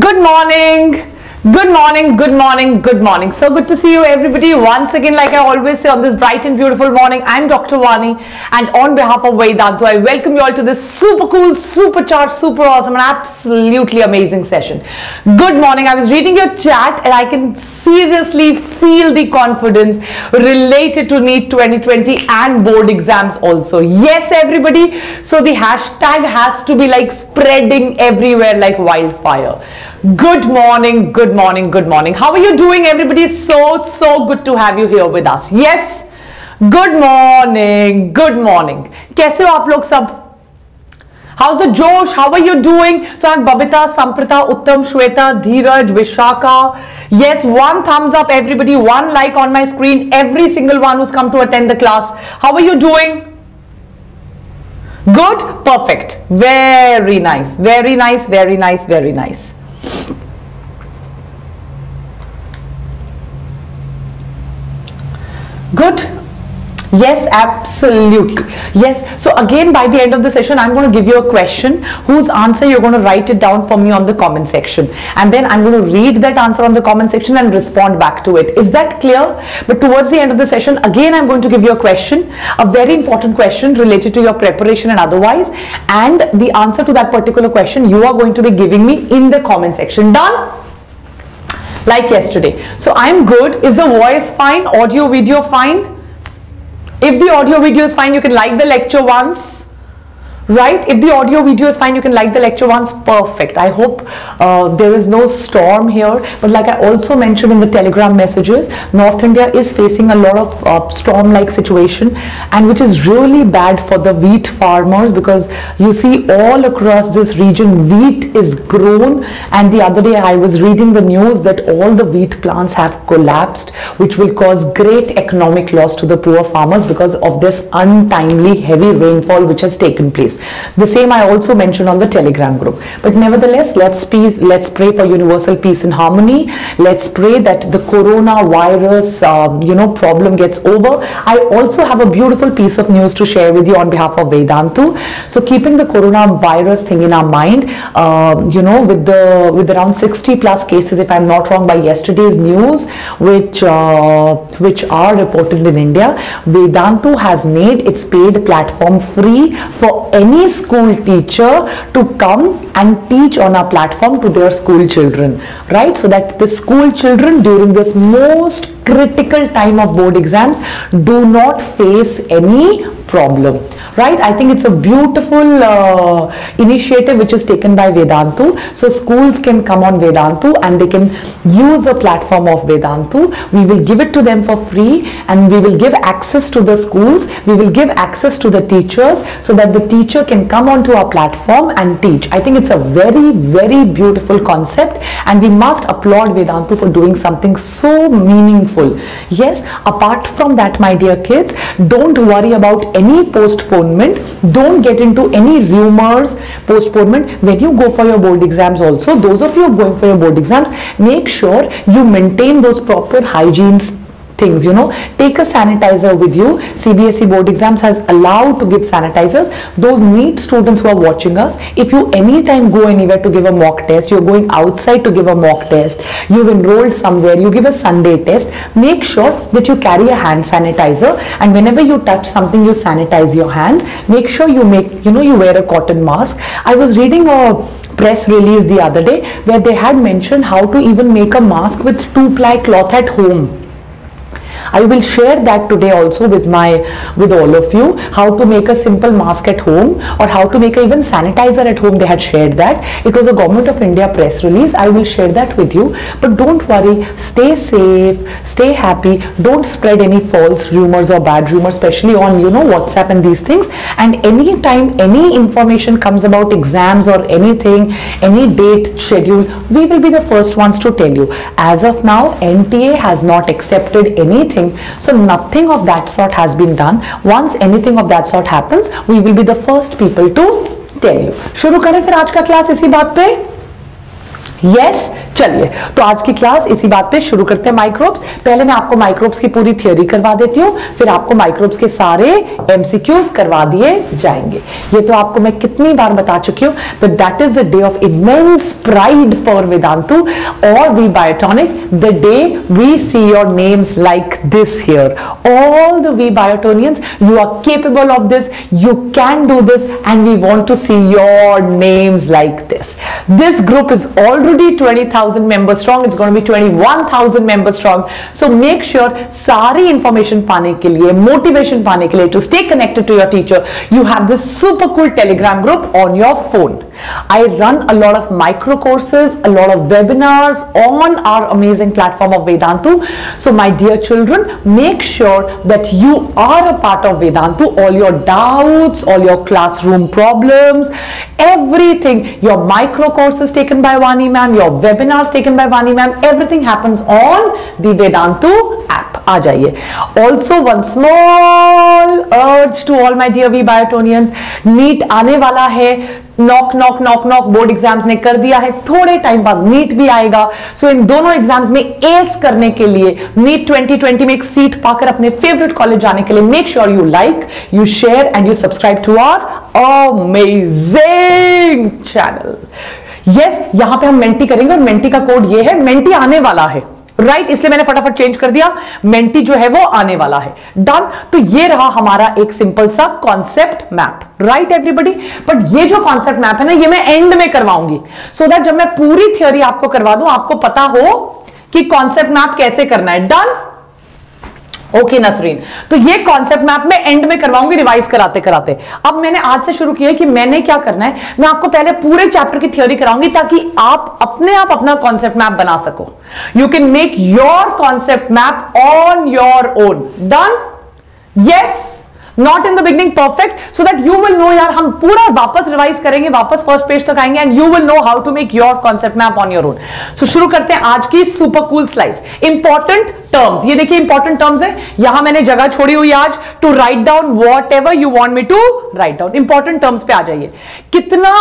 Good morning. So good to see you everybody once again, like I always say on this bright and beautiful morning. I'm Dr. Vani, and on behalf of Vedantu, I welcome you all to this super cool, super charged, super awesome and absolutely amazing session. Good morning. I was reading your chat and I can seriously feel the confidence related to NEET 2020 and board exams also. Yes everybody, so the hashtag has to be like spreading everywhere like wildfire. Good morning. How are you doing everybody? So good to have you here with us. Yes, good morning. कैसे हो आप लोग सब? How's the Josh? How are you doing? So I have Babita, Samprita, Uttam, Shweta, Dheeraj, Vishaka. Yes, one thumbs up everybody, one like on my screen, every single one who's come to attend the class. How are you doing? Good, perfect, very nice. Good, yes, absolutely, yes. So again, by the end of the session I'm going to give you a question whose answer you're going to write it down for me on the comment section, and then I'm going to read that answer on the comment section and respond back to it. Is that clear? But towards the end of the session again I'm going to give you a question, a very important question related to your preparation and otherwise, and the answer to that particular question you are going to be giving me in the comment section. Done? Like yesterday. So I'm good. Is the voice fine? Audio, video fine? If the audio, video is fine, you can like the lecture once, right? If the audio, video is fine, you can like the lecture once. Perfect. I hope there is no storm here. But like I also mentioned in the Telegram messages, North India is facing a lot of storm-like situation, and which is really bad for the wheat farmers, because you see all across this region wheat is grown, and the other day I was reading the news that all the wheat plants have collapsed, which will cause great economic loss to the poor farmers because of this untimely heavy rainfall which has taken place. The same I also mentioned on the Telegram group. But nevertheless, let's pray for universal peace and harmony. Let's pray that the coronavirus problem gets over. I also have a beautiful piece of news to share with you on behalf of Vedantu. So keeping the coronavirus thing in our mind, with around 60 plus cases, if I'm not wrong, by yesterday's news, which are reported in India, Vedantu has made its paid platform free for any school teacher to come and teach on our platform to their school children, right? So that the school children during this most critical time of board exams do not face any problem, right? I think it's a beautiful initiative which is taken by Vedantu. So schools can come on Vedantu and they can use the platform of Vedantu. We will give it to them for free, and we will give access to the schools. We will give access to the teachers so that the teacher can come onto our platform and teach. I think it's a very beautiful concept, and we must applaud Vedantu for doing something so meaningful. Yes, apart from that, my dear kids, don't worry about any postponement. Don't get into any rumors, postponement. When you go for your board exams also, those of you going for your board exams, make sure you maintain those proper hygiene things, take a sanitizer with you. CBSE board exams has allowed to give sanitizers. Those NEET students who are watching us, if you anytime go anywhere to give a mock test, you're going outside to give a mock test, you've enrolled somewhere, you give a Sunday test, make sure that you carry a hand sanitizer, and whenever you touch something, you sanitize your hands. Make sure you you wear a cotton mask. I was reading a press release the other day where they had mentioned how to even make a mask with 2-ply cloth at home. I will share that today also with all of you, how to make a simple mask at home, or how to make even sanitizer at home. They had shared that. It was a Government of India press release. I will share that with you. But don't worry, stay safe, stay happy. Don't spread any false rumors or bad rumors, especially on WhatsApp and these things. And any time any information comes about exams or anything, any date, schedule, we will be the first ones to tell you. As of now, NTA has not accepted anything. So nothing of that sort has been done. Once anything of that sort happens, we will be the first people to tell you. शुरू करें फिर आज का class इसी बात पे? Yes, चलिए तो आज की क्लास इसी बात पे शुरू करते हैं माइक्रोब्स। पहले मैं आपको माइक्रोब्स की पूरी थियोरी करवा देती हूँ, फिर आपको माइक्रोब्स के सारे एमसीक्यूज करवा दिए जाएंगे। ये तो आपको मैं कितनी बार बता चुकी हूँ, but that is the day of immense pride for Vedantu और V Biotonic, the day we see your names like this here. All the V Biotonians, you are capable of this, you can do this and we want to see your names like this. This group is already 20,000 members strong. It's going to be 21,000 members strong. So make sure सारी information पाने के लिए, motivation पाने के लिए, to stay connected to your teacher, you have this super cool Telegram group on your phone. I run a lot of micro courses, a lot of webinars on our amazing platform of Vedantu. So my dear children, make sure that you are a part of Vedantu. All your doubts, all your classroom problems, everything, your micro courses taken by Vani Ma'am, your webinars taken by Vani Ma'am, everything happens on the Vedantu app. आ जाइए। Also one small urge to all my dear V Biotonians, NEET आने वाला है, knock knock knock knock board exams ने कर दिया है, थोड़े time बाद नीट भी आएगा। सो इन दोनों एग्जाम्स में एस करने के लिए, नीट 2020 में एक सीट पाकर अपने फेवरेट कॉलेज जाने के लिए, make sure you like, you share and you subscribe to our amazing channel. Yes, यहां पे हम मेंटी करेंगे और मेंटी का कोड ये है, मेंटी आने वाला है राइट, इसलिए मैंने फटाफट चेंज कर दिया, मेंटी जो है वो आने वाला है। डन। तो ये रहा हमारा एक सिंपल सा concept map, right everybody. But ये जो कॉन्सेप्ट मैप है ना, ये मैं एंड में करवाऊंगी, सो दैट जब मैं पूरी थियोरी आपको करवा दूं, आपको पता हो कि कॉन्सेप्ट मैप कैसे करना है। Done, okay Nasreen. तो ये कॉन्सेप्ट मैप मैं एंड में करवाऊंगी, रिवाइज कराते कराते। अब मैंने आज से शुरू किया है कि मैंने क्या करना है, मैं आपको पहले पूरे चैप्टर की थ्योरी कराऊंगी ताकि आप अपने आप अपना कॉन्सेप्ट मैप बना सको। You can make your concept map on your own. Done, yes, not in the beginning perfect, so that you will know यार हम पूरा वापस रिवाइज करेंगे, वापस फर्स्ट पेज तक आएंगे and you will know how to make your concept map on your own. So शुरू करते हैं आज की super cool slides. Important terms, ये देखिए इंपॉर्टेंट टर्म्स है, यहां मैंने जगह छोड़ी हुई आज to write down whatever you want me to write down. Important terms पे आ जाइए। कितना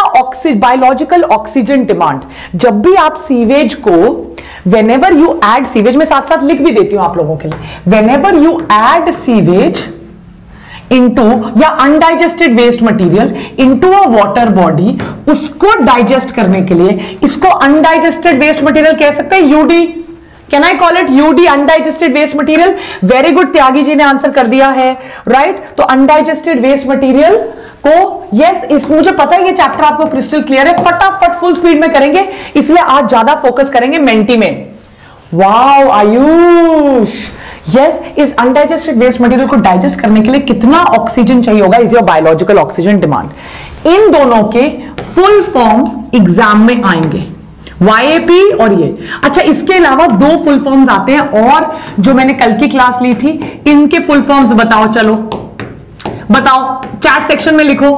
बायोलॉजिकल ऑक्सीजन डिमांड, जब भी आप सीवेज को, whenever you add sewage, में साथ साथ लिख भी देती हूं आप लोगों के लिए, whenever you add sewage into या undigested waste material into a water body, उसको डाइजेस्ट करने के लिए, इसको अनडाइजेस्टेड वेस्ट मटीरियल कह सकते हैं, UD. Can I call it UD, undigested waste material? Very good, Tyagi ji ने आंसर कर दिया है राइट। तो अनडाइजेस्टेड वेस्ट मटीरियल को, यस, इस मुझे पता है ये चैप्टर आपको क्रिस्टल क्लियर है, फटाफट फुल स्पीड में करेंगे, इसलिए आज ज्यादा फोकस करेंगे मेंटी में। वाओ आयुष, यस, इस अनडाइजेस्टेड वेस्ट मटेरियल को डाइजेस्ट करने के लिए कितना ऑक्सीजन चाहिए होगा, is your biological oxygen demand. इन दोनों के फुल फॉर्म्स एग्जाम में आएंगे, वाईएपी और ये। अच्छा, इसके अलावा दो फुल फॉर्म्स आते हैं और जो मैंने कल की क्लास ली थी, इनके फुल फॉर्म्स बताओ, चलो बताओ, चैट सेक्शन में लिखो।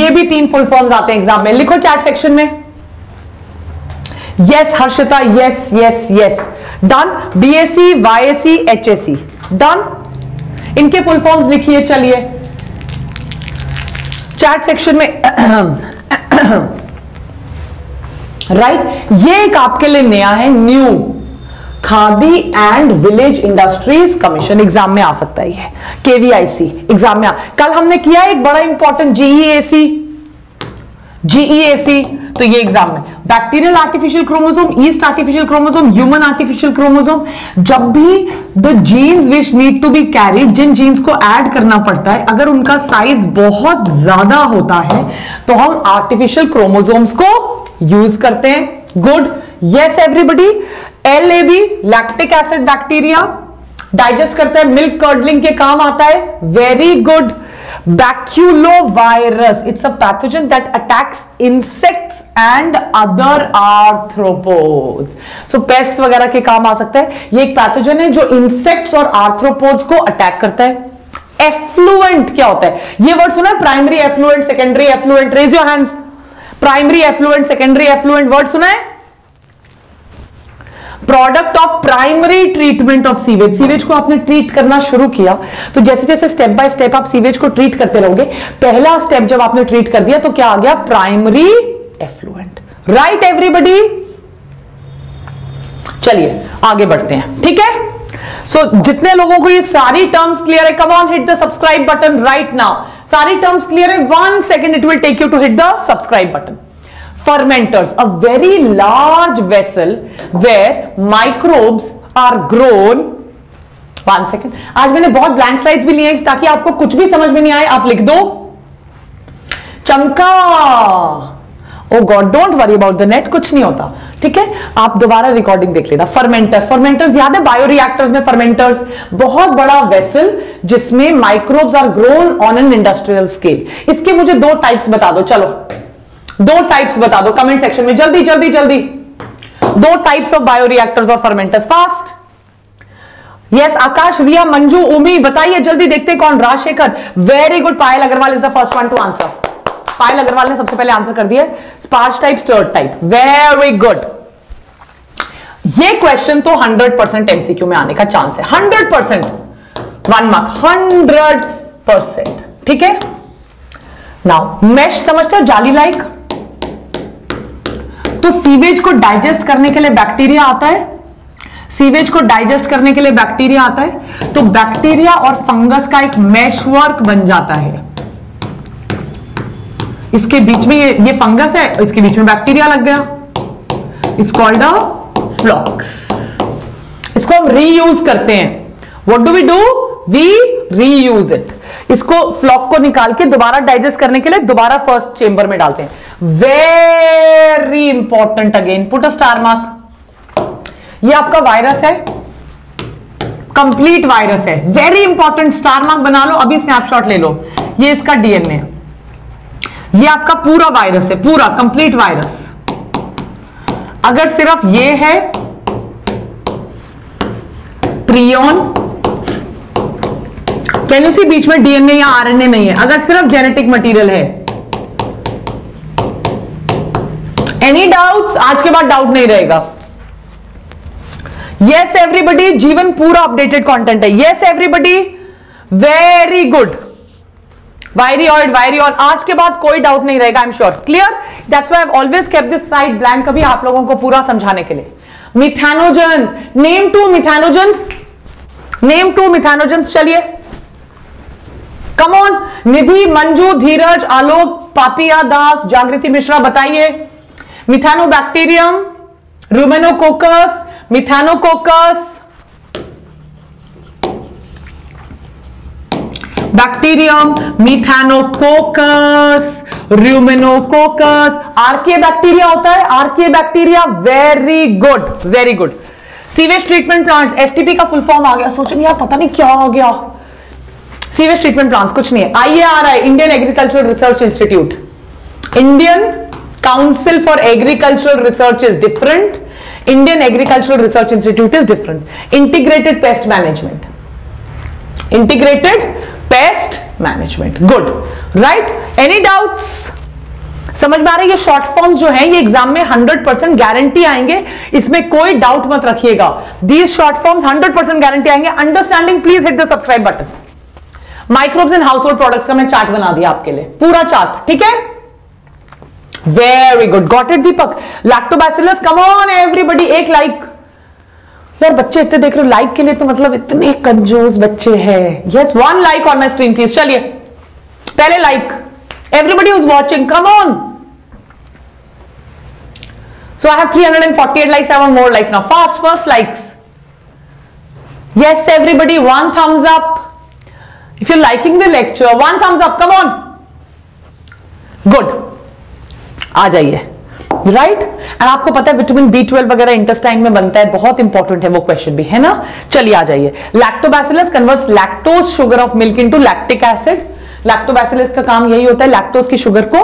ये भी तीन फुल फॉर्म्स आते हैं एग्जाम में, लिखो चैट सेक्शन में। Yes Harshita, yes yes yes, done. BSC, YSC, HSC, done, इनके फुल फॉर्म्स लिखिए। चलिए चैट सेक्शन में, राइट। ये एक आपके लिए नया है, new, Khadi and village industries commission, exam में आ सकता है ये। केवीआईसी एग्जाम में कल हमने किया एक बड़ा इंपॉर्टेंट, जीईएसी, तो ये एग्जाम में। Bacterial artificial chromosome, yeast artificial chromosome, human artificial chromosome, जब भी the genes which need to be carried, जिन जीन्स को ऐड करना पड़ता है, अगर उनका साइज बहुत ज्यादा होता है तो हम आर्टिफिशियल क्रोमोसोम्स को यूज करते हैं। Good, yes everybody. LAB, lactic acid bacteria digest करता है, मिल्क कर्डलिंग के काम आता है, very good. Baculovirus, it's a pathogen that attacks insects and other arthropods. So pests वगैरह के काम आ सकता है। ये एक पैथोजन है जो insects और arthropods को attack करता है। Effluent क्या होता है? ये word सुना है? Primary effluent, secondary effluent. Raise your hands. Primary effluent, secondary effluent word सुना है? Product of primary treatment of sewage. Sewage को आपने ट्रीट करना शुरू किया तो जैसे जैसे स्टेप बाय स्टेप आप सीवेज को ट्रीट करते रहोगे, पहला स्टेप जब आपने ट्रीट कर दिया तो क्या आ गया? Primary effluent, right everybody. चलिए आगे बढ़ते हैं, ठीक है। सो जितने लोगों को ये सारी टर्म्स क्लियर है, come on hit the subscribe button right now. सारी टर्म्स क्लियर है, 1 second it will take you to hit the subscribe button. Fermenters, a very large vessel where microbes are grown. 1 second, आज मैंने बहुत blank slides भी लिए हैं ताकि आपको कुछ भी समझ में नहीं आए आप लिख दो। चमका, oh God, don't worry about the net, कुछ नहीं होता, ठीक है। आप दोबारा रिकॉर्डिंग देख लेना। फर्मेंटर्स याद है बायोरिएक्टर्स में फर्मेंटर्स, बहुत बड़ा वेसल जिसमें microbes are grown on an industrial scale. इसके मुझे 2 टाइप्स बता दो, चलो 2 टाइप्स बता दो कमेंट सेक्शन में, जल्दी जल्दी जल्दी। 2 टाइप्स ऑफ बायोरिएक्टर्स और fermenters, fast. Yes Akash, Riya, Manju, Umi, बताइए जल्दी, देखते कौन। Rajshekhar, very good. Payal Agarwal is the first one to answer. Payal Agarwal ने सबसे पहले आंसर कर दिया, sparged type, stirred type, very good. ये क्वेश्चन तो 100% एमसीक्यू में आने का चांस है, 100%, 1 मार्क, 100%, ठीक है। नाउ मेश समझते हो, जाली लाइक, तो सीवेज को डाइजेस्ट करने के लिए बैक्टीरिया आता है, सीवेज को डाइजेस्ट करने के लिए बैक्टीरिया आता है, तो बैक्टीरिया और फंगस का एक मैशवर्क बन जाता है। इसके बीच में ये फंगस है, इसके बीच में बैक्टीरिया लग गया, इट्स कॉल्ड अ फ्लॉक्स। इसको हम रीयूज करते हैं, what do? We reuse it. इसको फ्लॉक को निकाल के दोबारा डाइजेस्ट करने के लिए दोबारा फर्स्ट चेंबर में डालते हैं, very important. Again put a star mark. ये आपका वायरस है, कंप्लीट वायरस है, वेरी इंपॉर्टेंट, स्टार मार्क बना लो, अभी स्नैपशॉट ले लो। ये इसका डीएनए है, ये आपका पूरा वायरस है, पूरा कंप्लीट वायरस। अगर सिर्फ ये है प्रियोन, कैन यू सी बीच में डीएनए या आरएनए नहीं है, अगर सिर्फ जेनेटिक मटेरियल है, एनी डाउट्स? आज के बाद डाउट नहीं रहेगा। यस एवरीबडी, जीवन पूरा अपडेटेड कंटेंट है, यस एवरीबडी, वेरी गुड। वायरी और आज के बाद कोई डाउट नहीं रहेगा, I am sure. Clear? That's why I have always kept this slide blank, अभी आप लोगों को पूरा समझाने के लिए। Methanogens, name 2 methanogens. चलिए कम ऑन, निधि, मंजू, धीरज, आलोक, पापिया दास, जागृति मिश्रा, बताइए। Methanobacterium, ruminococcus, methanococcus bacterium, methanococcus, ruminococcus, archaea bacteria होता है, archaea bacteria, very good very good. Sewage treatment plants, STP का फुल फॉर्म आ गया, सोचो यार पता नहीं क्या हो गया। सीवेज ट्रीटमेंट प्लांट्स कुछ नहीं है। IARI, Indian agricultural research institute, Indian council for agricultural research is different, Indian agricultural research institute is different. Integrated pest management, integrated pest management, good right. Any doubts? समझ में आ रहा है? ये short forms जो हैं ये एग्जाम में 100% गारंटी आएंगे, इसमें कोई डाउट मत रखिएगा। दीज शॉर्ट फॉर्म्स 100% गारंटी आएंगे। Understanding, please hit the subscribe button. Microbes and household products का मैं चार्ट बना दिया आपके लिए, पूरा चार्ट, ठीक है, very good, got it. Deepak, lactobacillus, come on everybody, एक लाइक। यार बच्चे इतने देख रहे हो लाइक के लिए, तो मतलब इतने कंजूस बच्चे हैं। Yes, 1 like on my screen please. चलिए पहले like, everybody is watching, come on. So I have 348 likes, I want more likes now, fast first likes. Yes everybody, 1 thumbs up if you're liking the lecture, 1 thumbs up, come on, good, आ जाइए, right? और आपको पता है vitamin B12 वगैरह intestine में बनता है, बहुत इंपॉर्टेंट है वो क्वेश्चन भी, है ना। चलिए आ जाइए। Lactobacillus converts lactose sugar of milk into lactic acid. Lactobacillus का काम यही होता है, लैक्टोज की शुगर को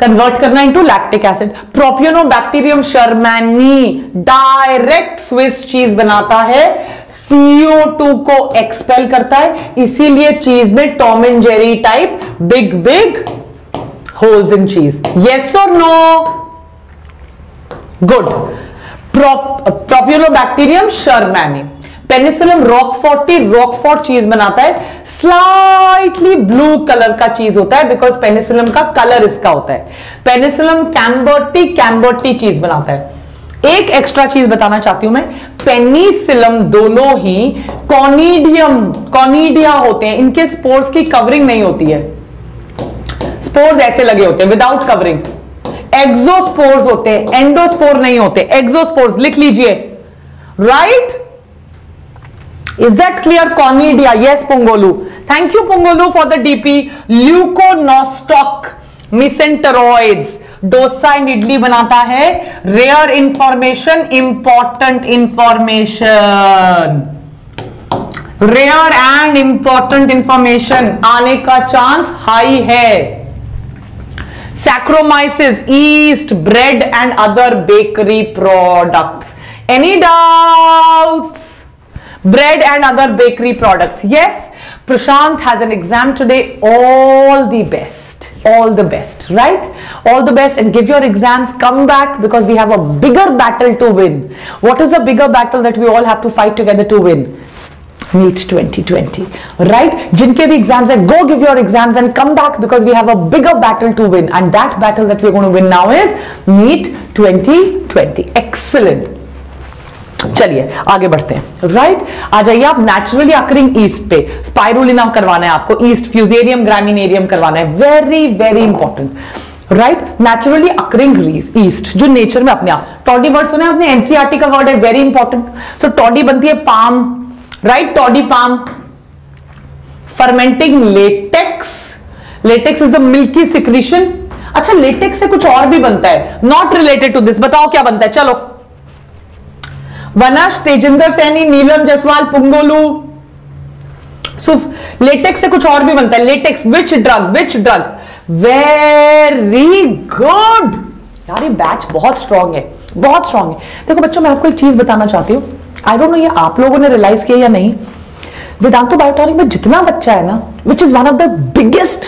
कन्वर्ट करना into lactic acid. Propionibacterium shermanii direct Swiss cheese बनाता है, CO2 को एक्सपेल करता है, इसीलिए चीज में Tom and Jerry type big big holes in cheese. Yes और no? Good. Propionibacterium shermanii Penicillium roqueforti Roquefort cheese बनाता है, स्लाइटली ब्लू कलर का चीज होता है, बिकॉज पेनिसिलियम का कलर इसका होता है। पेनिसिलियम कैम्बर्टी चीज बनाता है। एक एक्स्ट्रा चीज बताना चाहती हूं मैं, पेनिसिलम दोनों ही कॉनिडिया होते हैं, इनके स्पोर्स की कवरिंग नहीं होती है, स्पोर्स ऐसे लगे होते हैं विदाउट कवरिंग, एक्सोस्पोर्स होते हैं, एंडोस्पोर नहीं होते, एक्सोस्पोर्स लिख लीजिए, right, is that clear? Conidia, yes Pungolu, thank you Pungolu for the DP. Leuconostoc mesenteroides, dosa and idli बनाता है, rare information, important information, rare and important information आने का चांस हाई है। Saccharomyces, yeast, bread and other bakery products, any doubts? Bread and other bakery products, yes, Prashant has an exam today, all the best, right? All the best and give your exams, come back because we have a bigger battle to win. What is the bigger battle that we all have to fight together to win? NEET 2020, right? Jinke bhi exams hai, go give your exams and come back because we have a bigger battle to win, and that battle that we're going to win now is NEET 2020, excellent. चलिए आगे बढ़ते हैं, right, आ जाइए आप naturally occurring yeast पे, spirulina करवाना है आपको, ईस्ट फ्यूजेरियम ग्रामिनेरियम करवाना है, very very important, right, naturally occurring yeast जो नेचर में अपने आप, टॉडी वर्ड सुना आपने, एनसीईआरटी का वर्ड है, वेरी इंपॉर्टेंट, सो टॉडी बनती है palm, right, toddy palm, fermenting latex, latex is the milky secretion, अच्छा लेटेक्स से कुछ और भी बनता है, नॉट रिलेटेड टू दिस, बताओ क्या बनता है, चलो, वनश, तेजिंदर सैनी, नीलम जसवाल, पुंगोलू, सुफ, लेटेक्स से कुछ और भी बनता है, latex, which drug, which drug, very good यार, ये बैच बहुत स्ट्रांग है, बहुत स्ट्रांग है। देखो बच्चों मैं आपको एक चीज बताना चाहती हूँ, आई डोंट नो ये आप लोगों ने रियलाइज किया या नहीं, वेदांतु बायोटॉनिक में जितना बच्चा है ना, which is one of the biggest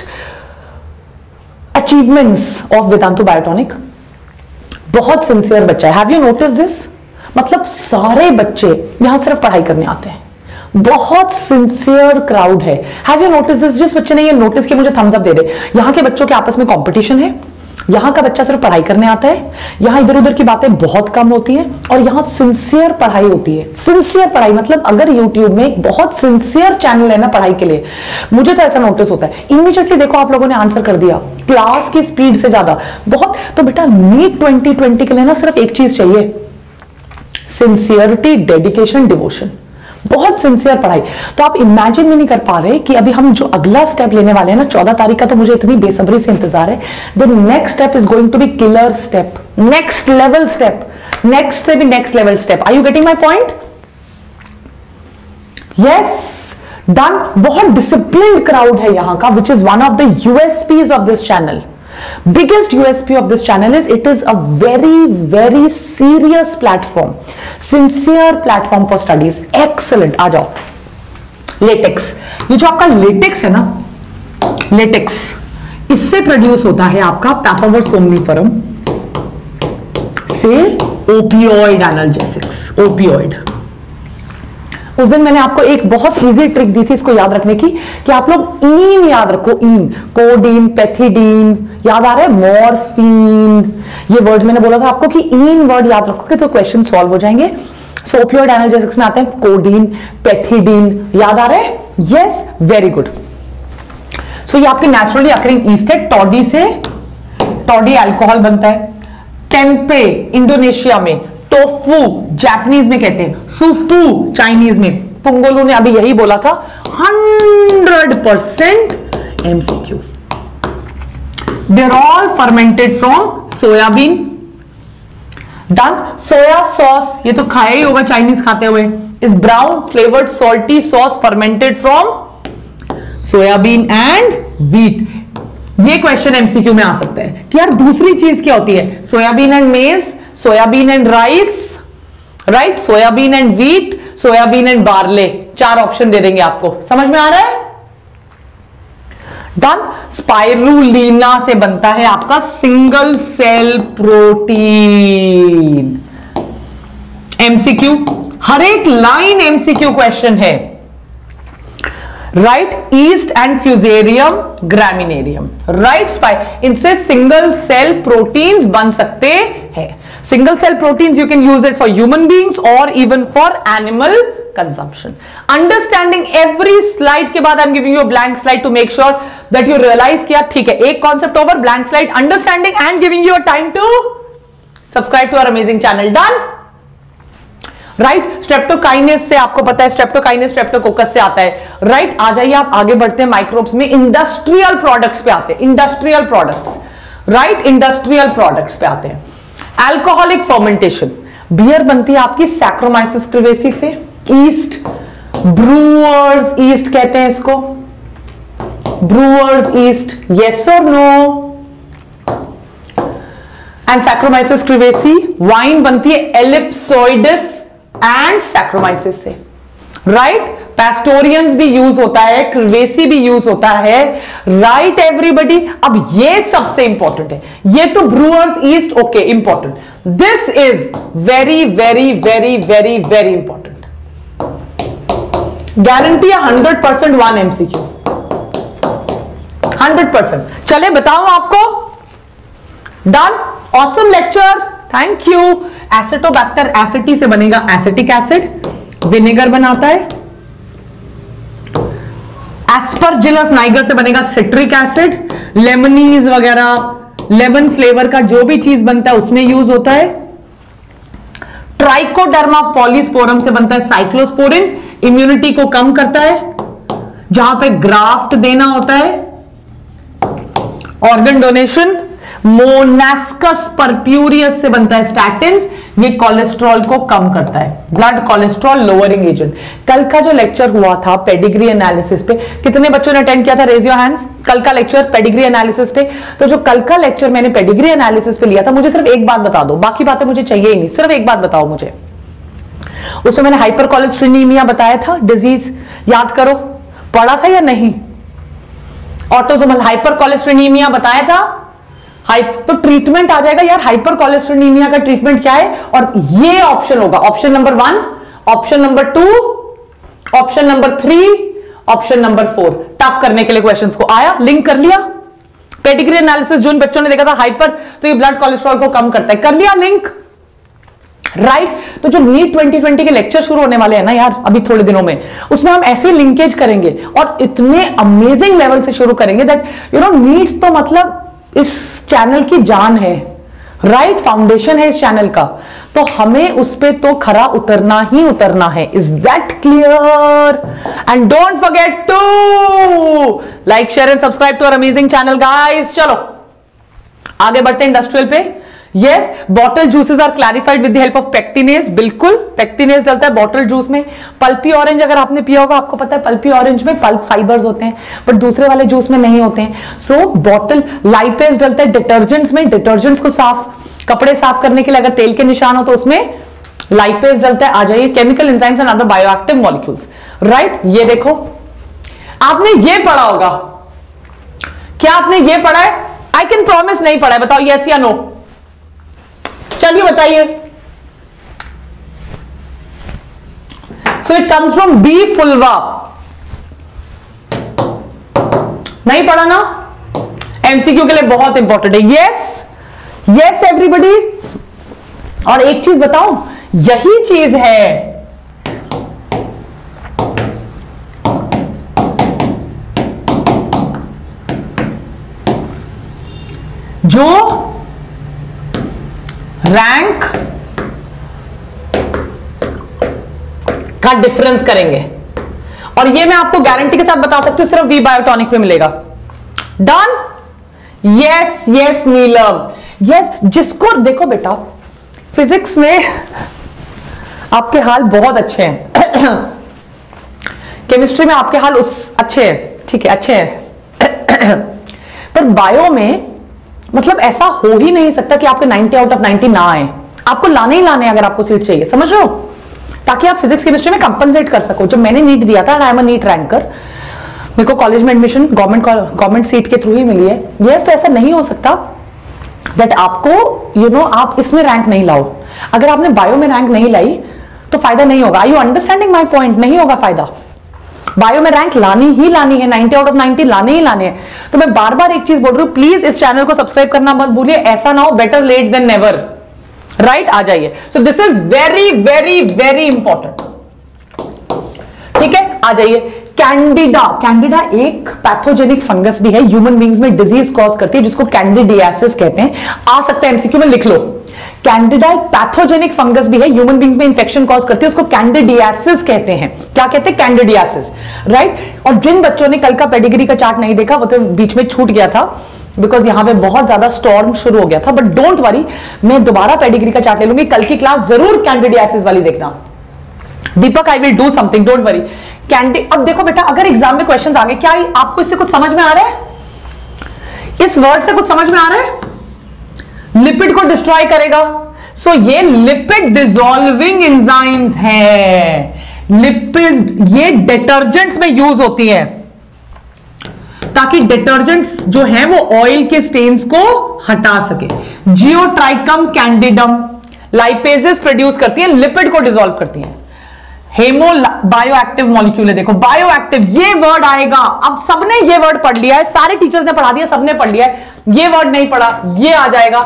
achievements of Vedantu Biotonic, बहुत सिंसियर बच्चा है, हैव यू नोटिस दिस? मतलब सारे बच्चे यहां सिर्फ पढ़ाई करने आते हैं, बहुत सिंसियर क्राउड है, हैव यू नोटिस दिस? जिस बच्चे ने ये नोटिस किया मुझे थम्स अप दे दे। यहां के बच्चों के आपस में कंपटीशन है, यहां का बच्चा सिर्फ पढ़ाई करने आता है, यहां इधर उधर की बातें बहुत कम होती है, और यहां सिंसियर पढ़ाई होती है, सिंसियर पढ़ाई मतलब अगर YouTube में एक बहुत सिंसियर चैनल है ना पढ़ाई के लिए, मुझे तो ऐसा नोटिस होता है, इमीडिएटली देखो आप लोगों ने आंसर कर दिया क्लास की स्पीड से ज्यादा, बहुत। तो बेटा नीट 2020 के लिए ना सिर्फ एक चीज चाहिए, सिंसियरिटी, डेडिकेशन, डिवोशन, बहुत सिंसियर पढ़ाई। तो आप इमेजिन भी नहीं कर पा रहे कि अभी हम जो अगला स्टेप लेने वाले हैं ना, 14 तारीख का, तो मुझे इतनी बेसब्री से इंतजार है, the next step is going to be killer step, next level step, next से भी next level step, are you getting my point? Yes, done. बहुत डिसिप्लिन क्राउड है यहाँ का, which is one of the USPs of this channel, biggest USP of this channel is it is a very serious platform, sincere platform for studies, excellent। आ जाओ latex, ये जो आपका latex है ना, लेटेक्स इससे प्रोड्यूस होता है आपका पैपावर सोमनिफरम से ओपियोइड एनाल्जेसिक्स, ओपियोइड। उस दिन मैंने आपको एक बहुत इजी ट्रिक दी थी इसको याद रखने की, कि आप लोग इन याद रखो, इन, कोडीन, पैथीडीन, याद आ रहा है, मॉर्फीन, ये वर्ड्स मैंने बोला था आपको कि इन वर्ड याद रखोगे तो क्वेश्चन सॉल्व हो जाएंगे। सो ओपियोइड एनाल्जेसिक्स में आते हैं कोडीन, पैथीडीन, याद आ रहा है, यस, वेरी गुड। सो ये आपके नेचुरली अकरिंग ईस्ट है, टॉडी से, टॉडी अल्कोहल बनता है, टेम्पे इंडोनेशिया में, टोफू जापानीज में कहते हैं, सुफू चाइनीज में, पुंगोलू ने अभी यही बोला था, 100% MCQ, they are all fermented from soybean, done. Soya sauce, ये तो खाया ही होगा चाइनीज खाते हुए, is brown flavoured salty sauce fermented from soybean and wheat. ये क्वेश्चन एमसीक्यू में आ सकता है कि यार दूसरी चीज क्या होती है, soybean and maize, soybean and rice, right, soybean and wheat, soybean and barley, चार ऑप्शन दे देंगे आपको, समझ में आ रहा है, डन। स्पाइरुलिना से बनता है आपका सिंगल सेल प्रोटीन, एमसीक्यू, हर एक लाइन एमसीक्यू क्वेश्चन है, right, yeast and Fusarium graminearum, right, स्पाई, इनसे सिंगल सेल प्रोटीन्स बन सकते हैं। Single cell proteins, you can use it for human beings or even for animal consumption. Understanding every slide के बाद I'm giving you a blank slide to make sure that you realize कि यार ठीक है एक concept over, blank slide, understanding and giving you a time to subscribe to our amazing channel. Done? Right streptokinase से आपको पता है streptokinase Streptococcus से आता है राइट आ जाइए आप आगे बढ़ते हैं माइक्रोब्स में इंडस्ट्रियल प्रोडक्ट्स पे आते हैं industrial products right industrial products पे आते हैं अल्कोहलिक फर्मेंटेशन बियर बनती है आपकी सैक्रोमाइसिस क्रिवेसी से ईस्ट ब्रूअर्स ईस्ट कहते हैं इसको ब्रूअर्स ईस्ट यस और no and Saccharomyces cerevisiae wine बनती है एलिप्सोइडिस एंड सैक्रोमाइसिस से राइट पेस्टोरियंस भी यूज होता है क्रिवेसी भी यूज होता है राइट एवरीबडी अब ये सबसे इंपॉर्टेंट है ये तो brewers yeast okay important this is very very very very very important guarantee 100% 1 MCQ 100%. चले बताऊं आपको done awesome lecture thank you Acetobacter aceti से बनेगा एसिटिक एसिड विनेगर बनाता है एस्परजिलस नाइगर से बनेगा सिट्रिक एसिड लेमनीज वगैरह लेमन फ्लेवर का जो भी चीज बनता है उसमें यूज होता है ट्राइकोडर्मा पॉलीस्पोरम से बनता है साइक्लोस्पोरिन इम्यूनिटी को कम करता है जहां पे ग्राफ्ट देना होता है ऑर्गन डोनेशन मोनास्कस परप्यूरियस से बनता है स्टैटिन्स ये कोलेस्ट्रॉल को कम करता है ब्लड कोलेस्ट्रॉल लोअरिंग एजेंट कल का जो लेक्चर हुआ था पेडिग्री एनालिसिस पे कितने बच्चों ने अटेंड किया था रेज योर हैंड्स कल का लेक्चर पेडिग्री एनालिसिस पे तो जो कल का लेक्चर मैंने पेडिग्री एनालिसिस पे लिया था मुझे सिर्फ एक बात बता दो बाकी बातें मुझे चाहिए ही नहीं सिर्फ एक बात बताओ मुझे उसमें मैंने हाइपरकोलेस्ट्रीनिमिया बताया था डिजीज याद करो पढ़ा था या नहीं ऑटोसोमल हाइपरकोलेस्ट्रीनिमिया बताया था तो ट्रीटमेंट आ जाएगा यार हाइपरकोलेस्ट्रोनिमिया का ट्रीटमेंट क्या है और ये ऑप्शन होगा option number 1 option number 2 option number 3 option number 4 tough करने के लिए क्वेश्चंस को आया लिंक कर लिया पेडिग्री एनालिसिस जो इन बच्चों ने देखा था हाइपर तो ये ब्लड कोलेस्ट्रॉल को कम करता है कर लिया लिंक राइट तो जो नीट 2020 के लेक्चर शुरू होने वाले हैं ना यार अभी थोड़े दिनों में उसमें हम ऐसे लिंकेज करेंगे और इतने अमेजिंग लेवल से शुरू करेंगे दैट यू नो नीट तो मतलब इस चैनल की जान है राइट फाउंडेशन है इस चैनल का तो हमें उस पर तो खरा उतरना ही उतरना है is that clear and don't forget to like share and subscribe to our amazing channel guys चलो आगे बढ़ते हैं इंडस्ट्रियल पे yes bottle juices are clarified with the help of pectinase बिल्कुल पेक्टिनेज डलता है बॉटल जूस में पल्पी ऑरेंज अगर आपने पिया होगा आपको पता है पल्पी ऑरेंज में पल्प फाइबर्स होते हैं बट दूसरे वाले जूस में नहीं होते हैं सो बॉटल लाइपेज डलता है डिटर्जेंट्स में डिटर्जेंट्स को साफ कपड़े साफ करने के लिए अगर तेल के निशान हो तो उसमें लाइपेज डलता है आ जाइए chemical enzymes and other bioactive molecules right ये देखो आपने ये पढ़ा होगा क्या आपने ये पढ़ा है आई कैन प्रॉमिस नहीं पढ़ा है बताओ यस या नो चलिए बताइए so it comes from B फुलवा नहीं पढ़ा ना एमसीक्यू के लिए बहुत इंपॉर्टेंट है यस यस एवरीबॉडी और एक चीज बताऊं यही चीज है जो रैंक का डिफरेंस करेंगे और ये मैं आपको गारंटी के साथ बता सकती हूं सिर्फ वी बायोटॉनिक पे मिलेगा done yes yes Neelam yes जिसको देखो बेटा फिजिक्स में आपके हाल बहुत अच्छे हैं केमिस्ट्री में आपके हाल उस अच्छे हैं ठीक है अच्छे हैं पर बायो में मतलब ऐसा हो ही नहीं सकता कि आपके 90 आउट ऑफ 90 ना आए आपको लाने ही लाने अगर आपको सीट चाहिए समझ रहे हो ताकि आप फिजिक्स केमिस्ट्री में कंपनसेट कर सको जब मैंने नीट दिया था I am a NEET ranker मेरे को कॉलेज में एडमिशन गवर्नमेंट सीट के थ्रू ही मिली है यस तो ऐसा नहीं हो सकता दैट आपको यू नो आप इसमें रैंक नहीं लाओ अगर आपने बायो में रैंक नहीं लाई तो फायदा नहीं होगा I you understanding my point नहीं होगा फायदा बायो में रैंक लानी ही है 90 आउट ऑफ 90 लाने ही लाने हैं तो मैं बार बार एक चीज बोल रही हूं प्लीज इस चैनल को सब्सक्राइब करना मत भूलिए ऐसा ना हो better late than never right आ जाइए. So this is very very very important. ठीक है, आ जाइए. कैंडिडा, कैंडिडा एक पैथोजेनिक फंगस भी है, ह्यूमन बींग्स में डिजीज कॉज करती है, जिसको कैंडिडियासिस कहते हैं. आ सकता है एमसीक्यू में, लिख लो. कैंडिडा एक पैथोजेनिक फंगस भी है, ह्यूमन बींग्स में इंफेक्शन कॉज करती है, उसको कैंडिडियासिस कहते हैं. क्या कहते हैं? कैंडिडियासिस. राइट. और जिन बच्चों ने कल का पेडिग्री का चार्ट नहीं देखा, वो तो बीच में छूट गया था बिकॉज यहां पे बहुत ज्यादा स्टॉर्म शुरू हो गया था, बट डोंट वरी, मैं दोबारा पेडिग्री का चार्ट ले लूंगी. कल की क्लास जरूर कैंडिडियासिस वाली देखना. Deepak, I will do something, don't worry. अब देखो बेटा, अगर एग्जाम में क्वेश्चंस आ गए, क्या आपको इससे कुछ समझ में आ रहा है? इस वर्ड से कुछ समझ में आ रहा है? लिपिड को डिस्ट्रॉय करेगा. सो ये लिपिड डिसॉल्विंग एंजाइम्स हैं. लिपिड ये डिटर्जेंट्स में यूज होती है ताकि डिटर्जेंट्स जो है वो ऑयल के स्टेन्स को हटा सके. जियोट्राइकम कैंडिडम लाइपेजेस प्रोड्यूस करती है, लिपिड को डिसॉल्व करती है. हेमो बायोएक्टिव मॉलिक्यूल है. देखो बायोएक्टिव ये वर्ड आएगा. अब सबने ये वर्ड पढ़ लिया है, सारे टीचर्स ने पढ़ा दिया, सबने पढ़ लिया है. ये वर्ड नहीं पढ़ा, ये आ जाएगा.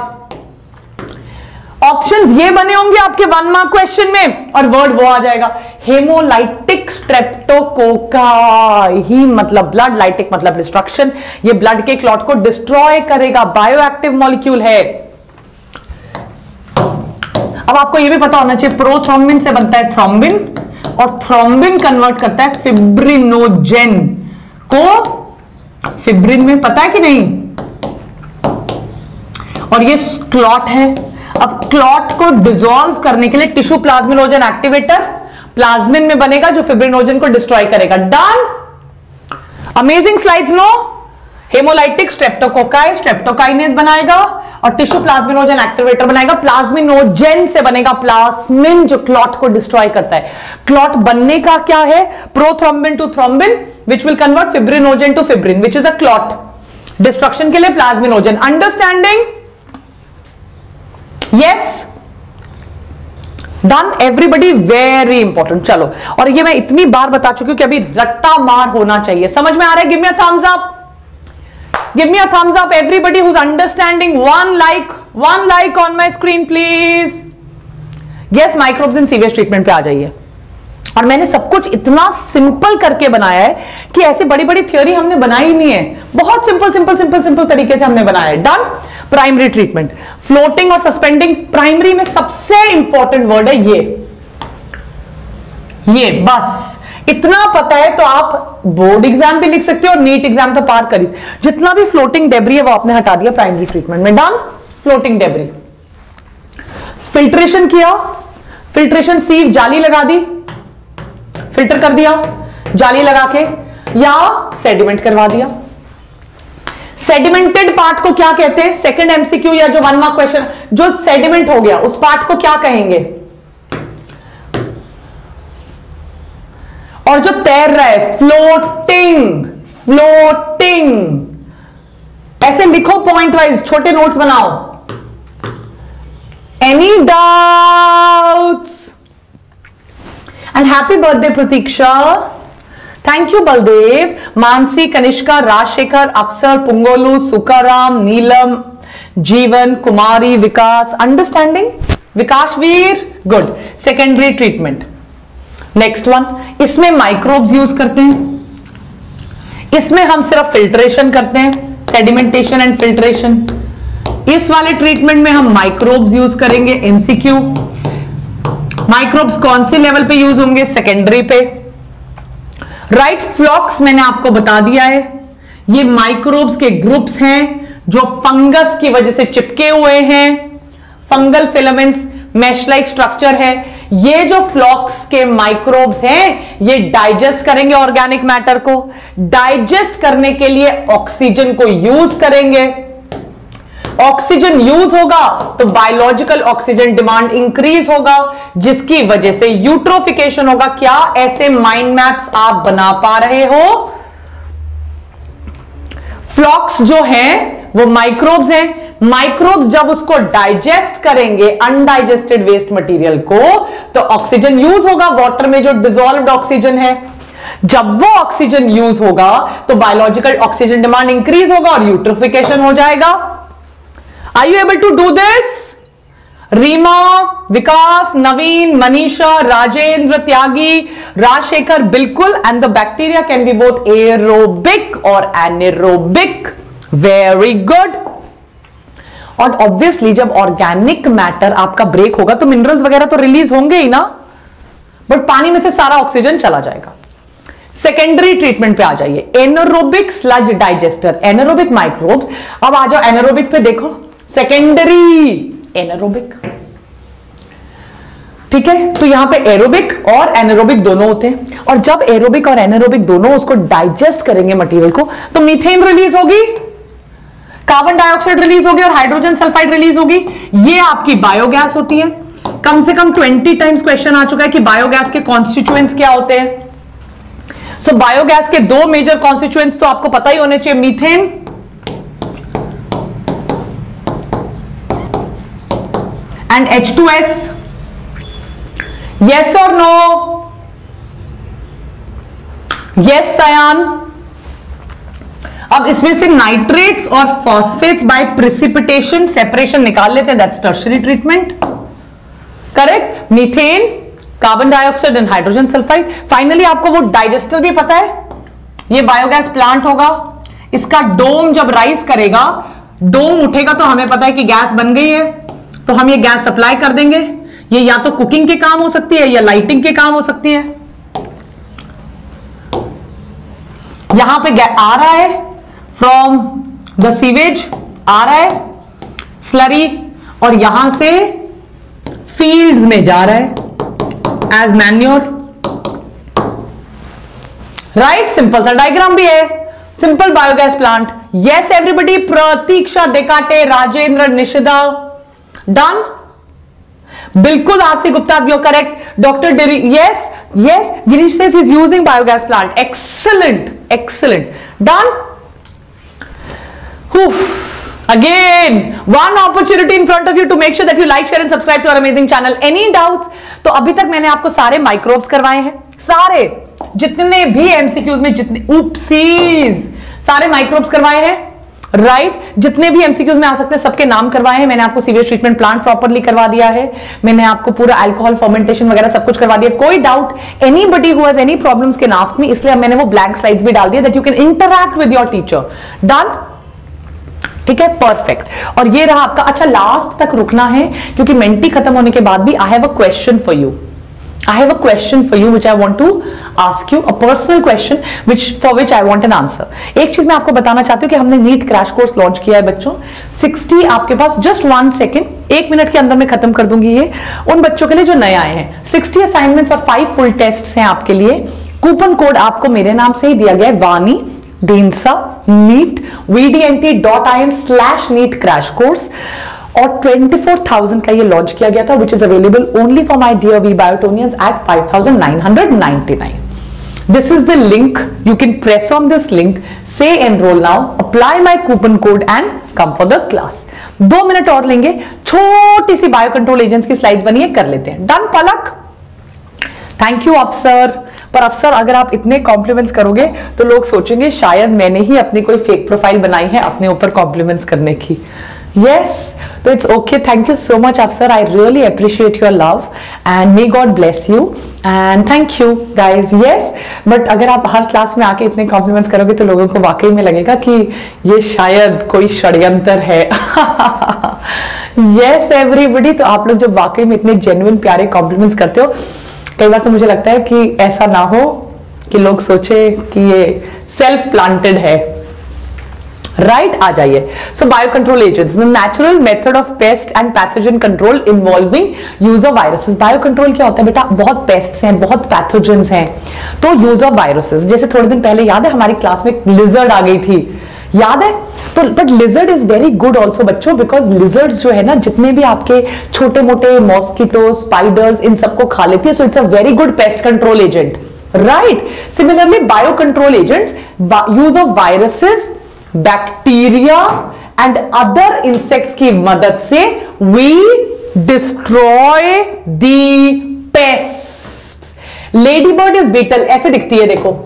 ऑप्शंस ये बने होंगे आपके 1 मार्क क्वेश्चन में, और वर्ड वो आ जाएगा. हेमोलाइटिक स्ट्रेप्टोकोकाई, ही मतलब ब्लड, लाइटिक मतलब डिस्ट्रक्शन. ये ब्लड के क्लॉट को डिस्ट्रॉय करेगा, बायोएक्टिव मॉलिक्यूल है. अब आपको यह भी पता होना चाहिए प्रोथ्रोम्बिन से बनता है थ्रोम्बिन, और थ्रोम्बिन कन्वर्ट करता है फिब्रिनोजेन को फिब्रिन में, पता है कि नहीं. और ये क्लॉट है. अब क्लॉट को डिसॉल्व करने के लिए टिश्यू प्लाज्मिनोजन एक्टिवेटर प्लाज्मिन में बनेगा, जो फिब्रिनोजेन को डिस्ट्रॉय करेगा. Done. Amazing slides. No hemolytic streptococci streptokinase बनाएगा और टिश्यू प्लाज्मिनोजेन एक्टिवेटर बनाएगा. प्लाज्मिनोजेन से बनेगा प्लाज्मिन, जो क्लॉट को डिस्ट्रॉय करता है. क्लॉट बनने का क्या है? Prothrombin to thrombin, which will convert fibrinogen to fibrin, which is a clot. Destruction के लिए plasminogen. Understanding? Yes. Done everybody. Very important. चलो, और ये मैं इतनी बार बता चुकी हूं कि अभी रट्टा मार होना चाहिए. समझ में आ रहा है? Give me a thumbs up. Give me a thumbs up, everybody who's understanding. One like on my screen, please. Yes, microbes in serious treatment पे आ जाइए. और मैंने सब कुछ इतना सिंपल करके बनाया है कि ऐसी बड़ी बड़ी थियोरी हमने बनाई नहीं है. बहुत सिंपल सिंपल सिंपल सिंपल तरीके से हमने बनाया है. डन. प्राइमरी ट्रीटमेंट, फ्लोटिंग और सस्पेंडिंग. प्राइमरी में सबसे इंपॉर्टेंट वर्ड है ये बस इतना पता है तो आप बोर्ड एग्जाम भी लिख सकते हो और नीट एग्जाम तो पार करी. जितना भी फ्लोटिंग डेब्री है वो आपने हटा दिया प्राइमरी ट्रीटमेंट में. डन. Floating debris. फिल्ट्रेशन किया, फिल्ट्रेशन सीव, जाली लगा दी, फिल्टर कर दिया जाली लगा के, या सेडिमेंट करवा दिया. सेडिमेंटेड पार्ट को क्या कहते हैं? सेकेंड एमसीक्यू या जो 1 मार्क क्वेश्चन, जो सेडिमेंट हो गया उस पार्ट को क्या कहेंगे? और जो तैर रहा है फ्लोटिंग. फ्लोटिंग ऐसे लिखो पॉइंट वाइज, छोटे नोट्स बनाओ. Any doubts? And happy birthday Pratiksha. Thank you Baldev, Mansi, Kanishka, Rajshekhar, Afsar, Pungolu, Sukaram, Neelam, Jeevan, Kumari, Vikas. Understanding? Vikasveer, good. Secondary treatment. Next one, इसमें माइक्रोब्स यूज करते हैं. इसमें हम सिर्फ फिल्ट्रेशन करते हैं, सेडिमेंटेशन एंड फिल्ट्रेशन. इस वाले ट्रीटमेंट में हम माइक्रोब्स यूज करेंगे. एमसीक्यू, माइक्रोब्स कौन से लेवल पे यूज होंगे? सेकेंडरी पे. राइट. फ्लॉक्स मैंने आपको बता दिया है. ये माइक्रोब्स के ग्रुप्स हैं जो फंगस की वजह से चिपके हुए हैं. Fungal filaments, mesh like structure है. ये जो फ्लॉक्स के माइक्रोब्स हैं ये डाइजेस्ट करेंगे ऑर्गेनिक मैटर को. डाइजेस्ट करने के लिए ऑक्सीजन को यूज करेंगे. ऑक्सीजन यूज होगा तो बायोलॉजिकल ऑक्सीजन डिमांड इंक्रीज होगा, जिसकी वजह से यूट्रोफिकेशन होगा. क्या ऐसे माइंड मैप्स आप बना पा रहे हो? फ्लॉक्स जो हैं वो माइक्रोब्स हैं. माइक्रोब्स जब उसको डाइजेस्ट करेंगे अनडाइजेस्टेड वेस्ट मटेरियल को, तो ऑक्सीजन यूज होगा. वाटर में जो डिसॉल्व्ड ऑक्सीजन है, जब वो ऑक्सीजन यूज होगा तो बायोलॉजिकल ऑक्सीजन डिमांड इंक्रीज होगा और यूट्रोफिकेशन हो जाएगा. Are you able to do this? Reema, Vikas, Naveen, Manisha, Rajendra, Tyagi, Rajshekhar, बिल्कुल. And the bacteria can be both aerobic और एनारोबिक. Very good. और ऑब्वियसली जब ऑर्गेनिक मैटर आपका ब्रेक होगा तो मिनरल्स वगैरह तो रिलीज होंगे ही ना, बट पानी में से सारा ऑक्सीजन चला जाएगा. सेकेंडरी ट्रीटमेंट पे आ जाइए, anaerobic sludge digester, anaerobic microbes. अब आ जाओ एनारोबिक पे, देखो सेकेंडरी एनारोबिक. ठीक है, तो यहां पे एरोबिक और एनारोबिक दोनों होते हैं, और जब एरोबिक और एनारोबिक दोनों उसको डाइजेस्ट करेंगे मटेरियल को, तो मीथेन रिलीज होगी, कार्बन डाइऑक्साइड रिलीज होगी और हाइड्रोजन सल्फाइड रिलीज होगी. ये आपकी बायोगैस होती है. कम से कम 20 टाइम्स क्वेश्चन आ चुका है कि बायोगैस के कॉन्स्टिट्यूएंट्स क्या होते हैं. सो बायोगैस के दो मेजर कॉन्स्टिट्यूएंट्स तो आपको पता ही होने चाहिए, मीथेन एंड H2S. यस और नो? यस सयान. अब इसमें से नाइट्रेट्स और फॉस्फेट्स बाय प्रेसिपिटेशन सेपरेशन निकाल लेते हैं, that's tertiary treatment. Correct. Methane, carbon dioxide and hydrogen sulphide. Finally आपको वो डाइजेस्टर भी पता है, ये बायोगैस प्लांट होगा, इसका डोम जब राइज करेगा, डोम उठेगा तो हमें पता है कि गैस बन गई है, तो हम ये गैस सप्लाई कर देंगे. ये या तो कुकिंग के काम हो सकती है या लाइटिंग के काम हो सकती है. यहां पे आ रहा है फ्रॉम द सीवेज, आ रहा है स्लरी, और यहां से फील्ड्स में जा रहा है एज मैन्योर. राइट, सिंपल सा डायग्राम भी है, simple biogas plant. Yes everybody. Pratiksha, Dekate, Rajendra, Nishida, done. बिल्कुल RC Gupta, you correct. Doctor yes yes, Girish says he is using biogas plant. Excellent excellent, done. Again, one opportunity in front of you to make sure that you like, share and subscribe to our amazing channel. Any doubts? तो अभी तक मैंने आपको सारे microbes करवाए हैं, सारे जितने भी MCQs में जितने उपसीज सारे माइक्रोब्स करवाए हैं. राइट, जितने भी MCQs में आ सकते हैं सबके नाम करवाए हैं मैंने. आपको सीवेज ट्रीटमेंट प्लांट प्रॉपरली करवा दिया है मैंने, आपको पूरा अल्कोहल फर्मेंटेशन वगैरह सब कुछ करवा दिया. कोई doubt, anybody who has any problems can ask me, इसलिए मैंने वो ब्लैंक स्लाइड्स भी डाल दिए that you can interact with your teacher. Done. ठीक है, परफेक्ट. और ये रहा आपका. अच्छा, लास्ट तक रुकना है क्योंकि मेंटी खत्म होने के बाद भी I have a question for you, I have a question for you which I want to ask you, a personal question which for which I want an answer. एक चीज मैं आपको बताना चाहती हूँ कि हमने नीट क्रैश कोर्स लॉन्च किया है बच्चों. 60 आपके पास, जस्ट 1 सेकेंड, 1 मिनट के अंदर मैं खत्म कर दूंगी ये उन बच्चों के लिए जो नए आए हैं. 60 असाइनमेंट्स और 5 फुल टेस्ट हैं आपके लिए. कूपन कोड आपको मेरे नाम से ही दिया गया है, वानी नीट.in/NEET क्रैश कोर्स. और 24,000 का ये लॉन्च किया गया था, which is available only for my dear V Biotonians at 5,999. This is the link. You can press on this link. Say enroll now. Apply my coupon code and come for the class. 2 minute और लेंगे. छोटी सी bio control agents की slides बनिए, कर लेते हैं. Done Palak. Thank you अफसर. पर अफसर अगर आप इतने कॉम्प्लीमेंट्स करोगे तो लोग सोचेंगे शायद मैंने ही अपनी कोई फेक प्रोफाइल बनाई है अपने ऊपर कॉम्प्लीमेंट्स करने की. यस, तो it's okay. Thank you so much Afsar, I really appreciate your love and may God bless you and thank you guys. Yes, but अगर आप हर क्लास में आके इतने कॉम्प्लीमेंट्स करोगे तो लोगों को वाकई में लगेगा कि ये शायद कोई षड्यंत्र है. यस एवरीबॉडी, तो आप लोग जब वाकई में इतने जेन्युइन प्यारे कॉम्प्लीमेंट्स करते हो, कई बार तो मुझे लगता है कि ऐसा ना हो कि लोग सोचे कि ये सेल्फ प्लांटेड है. राइट, आ जाइए. So bio control agents, the natural method of pest and pathogen control involving use of viruses. Bio control क्या होता है बेटा? बहुत पेस्ट्स हैं, बहुत पैथोजन्स हैं, तो यूज ऑफ वायरसेस. जैसे थोड़े दिन पहले याद है हमारी क्लास में लिजर्ड आ गई थी, याद है? तो but lizard is very good also बच्चों, बिकॉज लिजर्ड्स जो है ना, जितने भी आपके छोटे मोटे मॉस्किटो, स्पाइडर्स, इन सबको खा लेती है. So it's a very good pest control agent. Right, similarly bio control agents use of viruses, bacteria and other insects की मदद से we destroy the pests. Lady bird is beetle, ऐसे दिखती है, देखो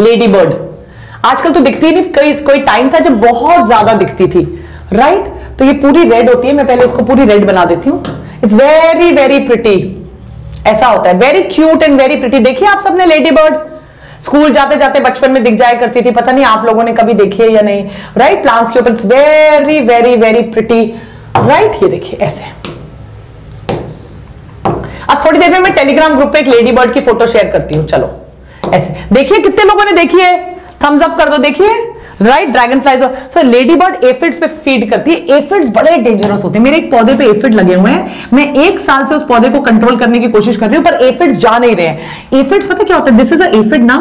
लेडी बर्ड आजकल तो दिखती नहीं, कोई टाइम था जब बहुत ज्यादा दिखती थी. राइट, तो ये पूरी रेड होती है, मैं पहले इसको पूरी रेड बना देती हूँ। इट्स वेरी वेरी प्रिटी, ऐसा होता है, very cute and very pretty. देखिए आप सबने लेडी बर्ड स्कूल जाते जाते बचपन में दिख जाया करती थी, पता नहीं आप लोगों ने कभी देखी है या नहीं, राइट? प्लांट्स के ऊपर it's very very very pretty, right? ये देखिए ऐसे। अब थोड़ी देर में मैं टेलीग्राम ग्रुप पे एक लेडी बर्ड की फोटो शेयर करती हूँ, चलो ऐसे देखिए, कितने लोगों ने देखी है, थम्स अप कर दो, देखिए, right? Dragon flies. So lady bird aphids पे फीड करती है, एफिड्स बड़े डेंजरस होते हैं। मेरे एक पौधे पे एफिड लगे हुए हैं, मैं एक साल से उस पौधे को कंट्रोल करने की कोशिश कर रही हूँ, पर एफिड्स जा नहीं रहे हैं। एफिड्स पता क्या होता है, दिस इज अ एफिड ना,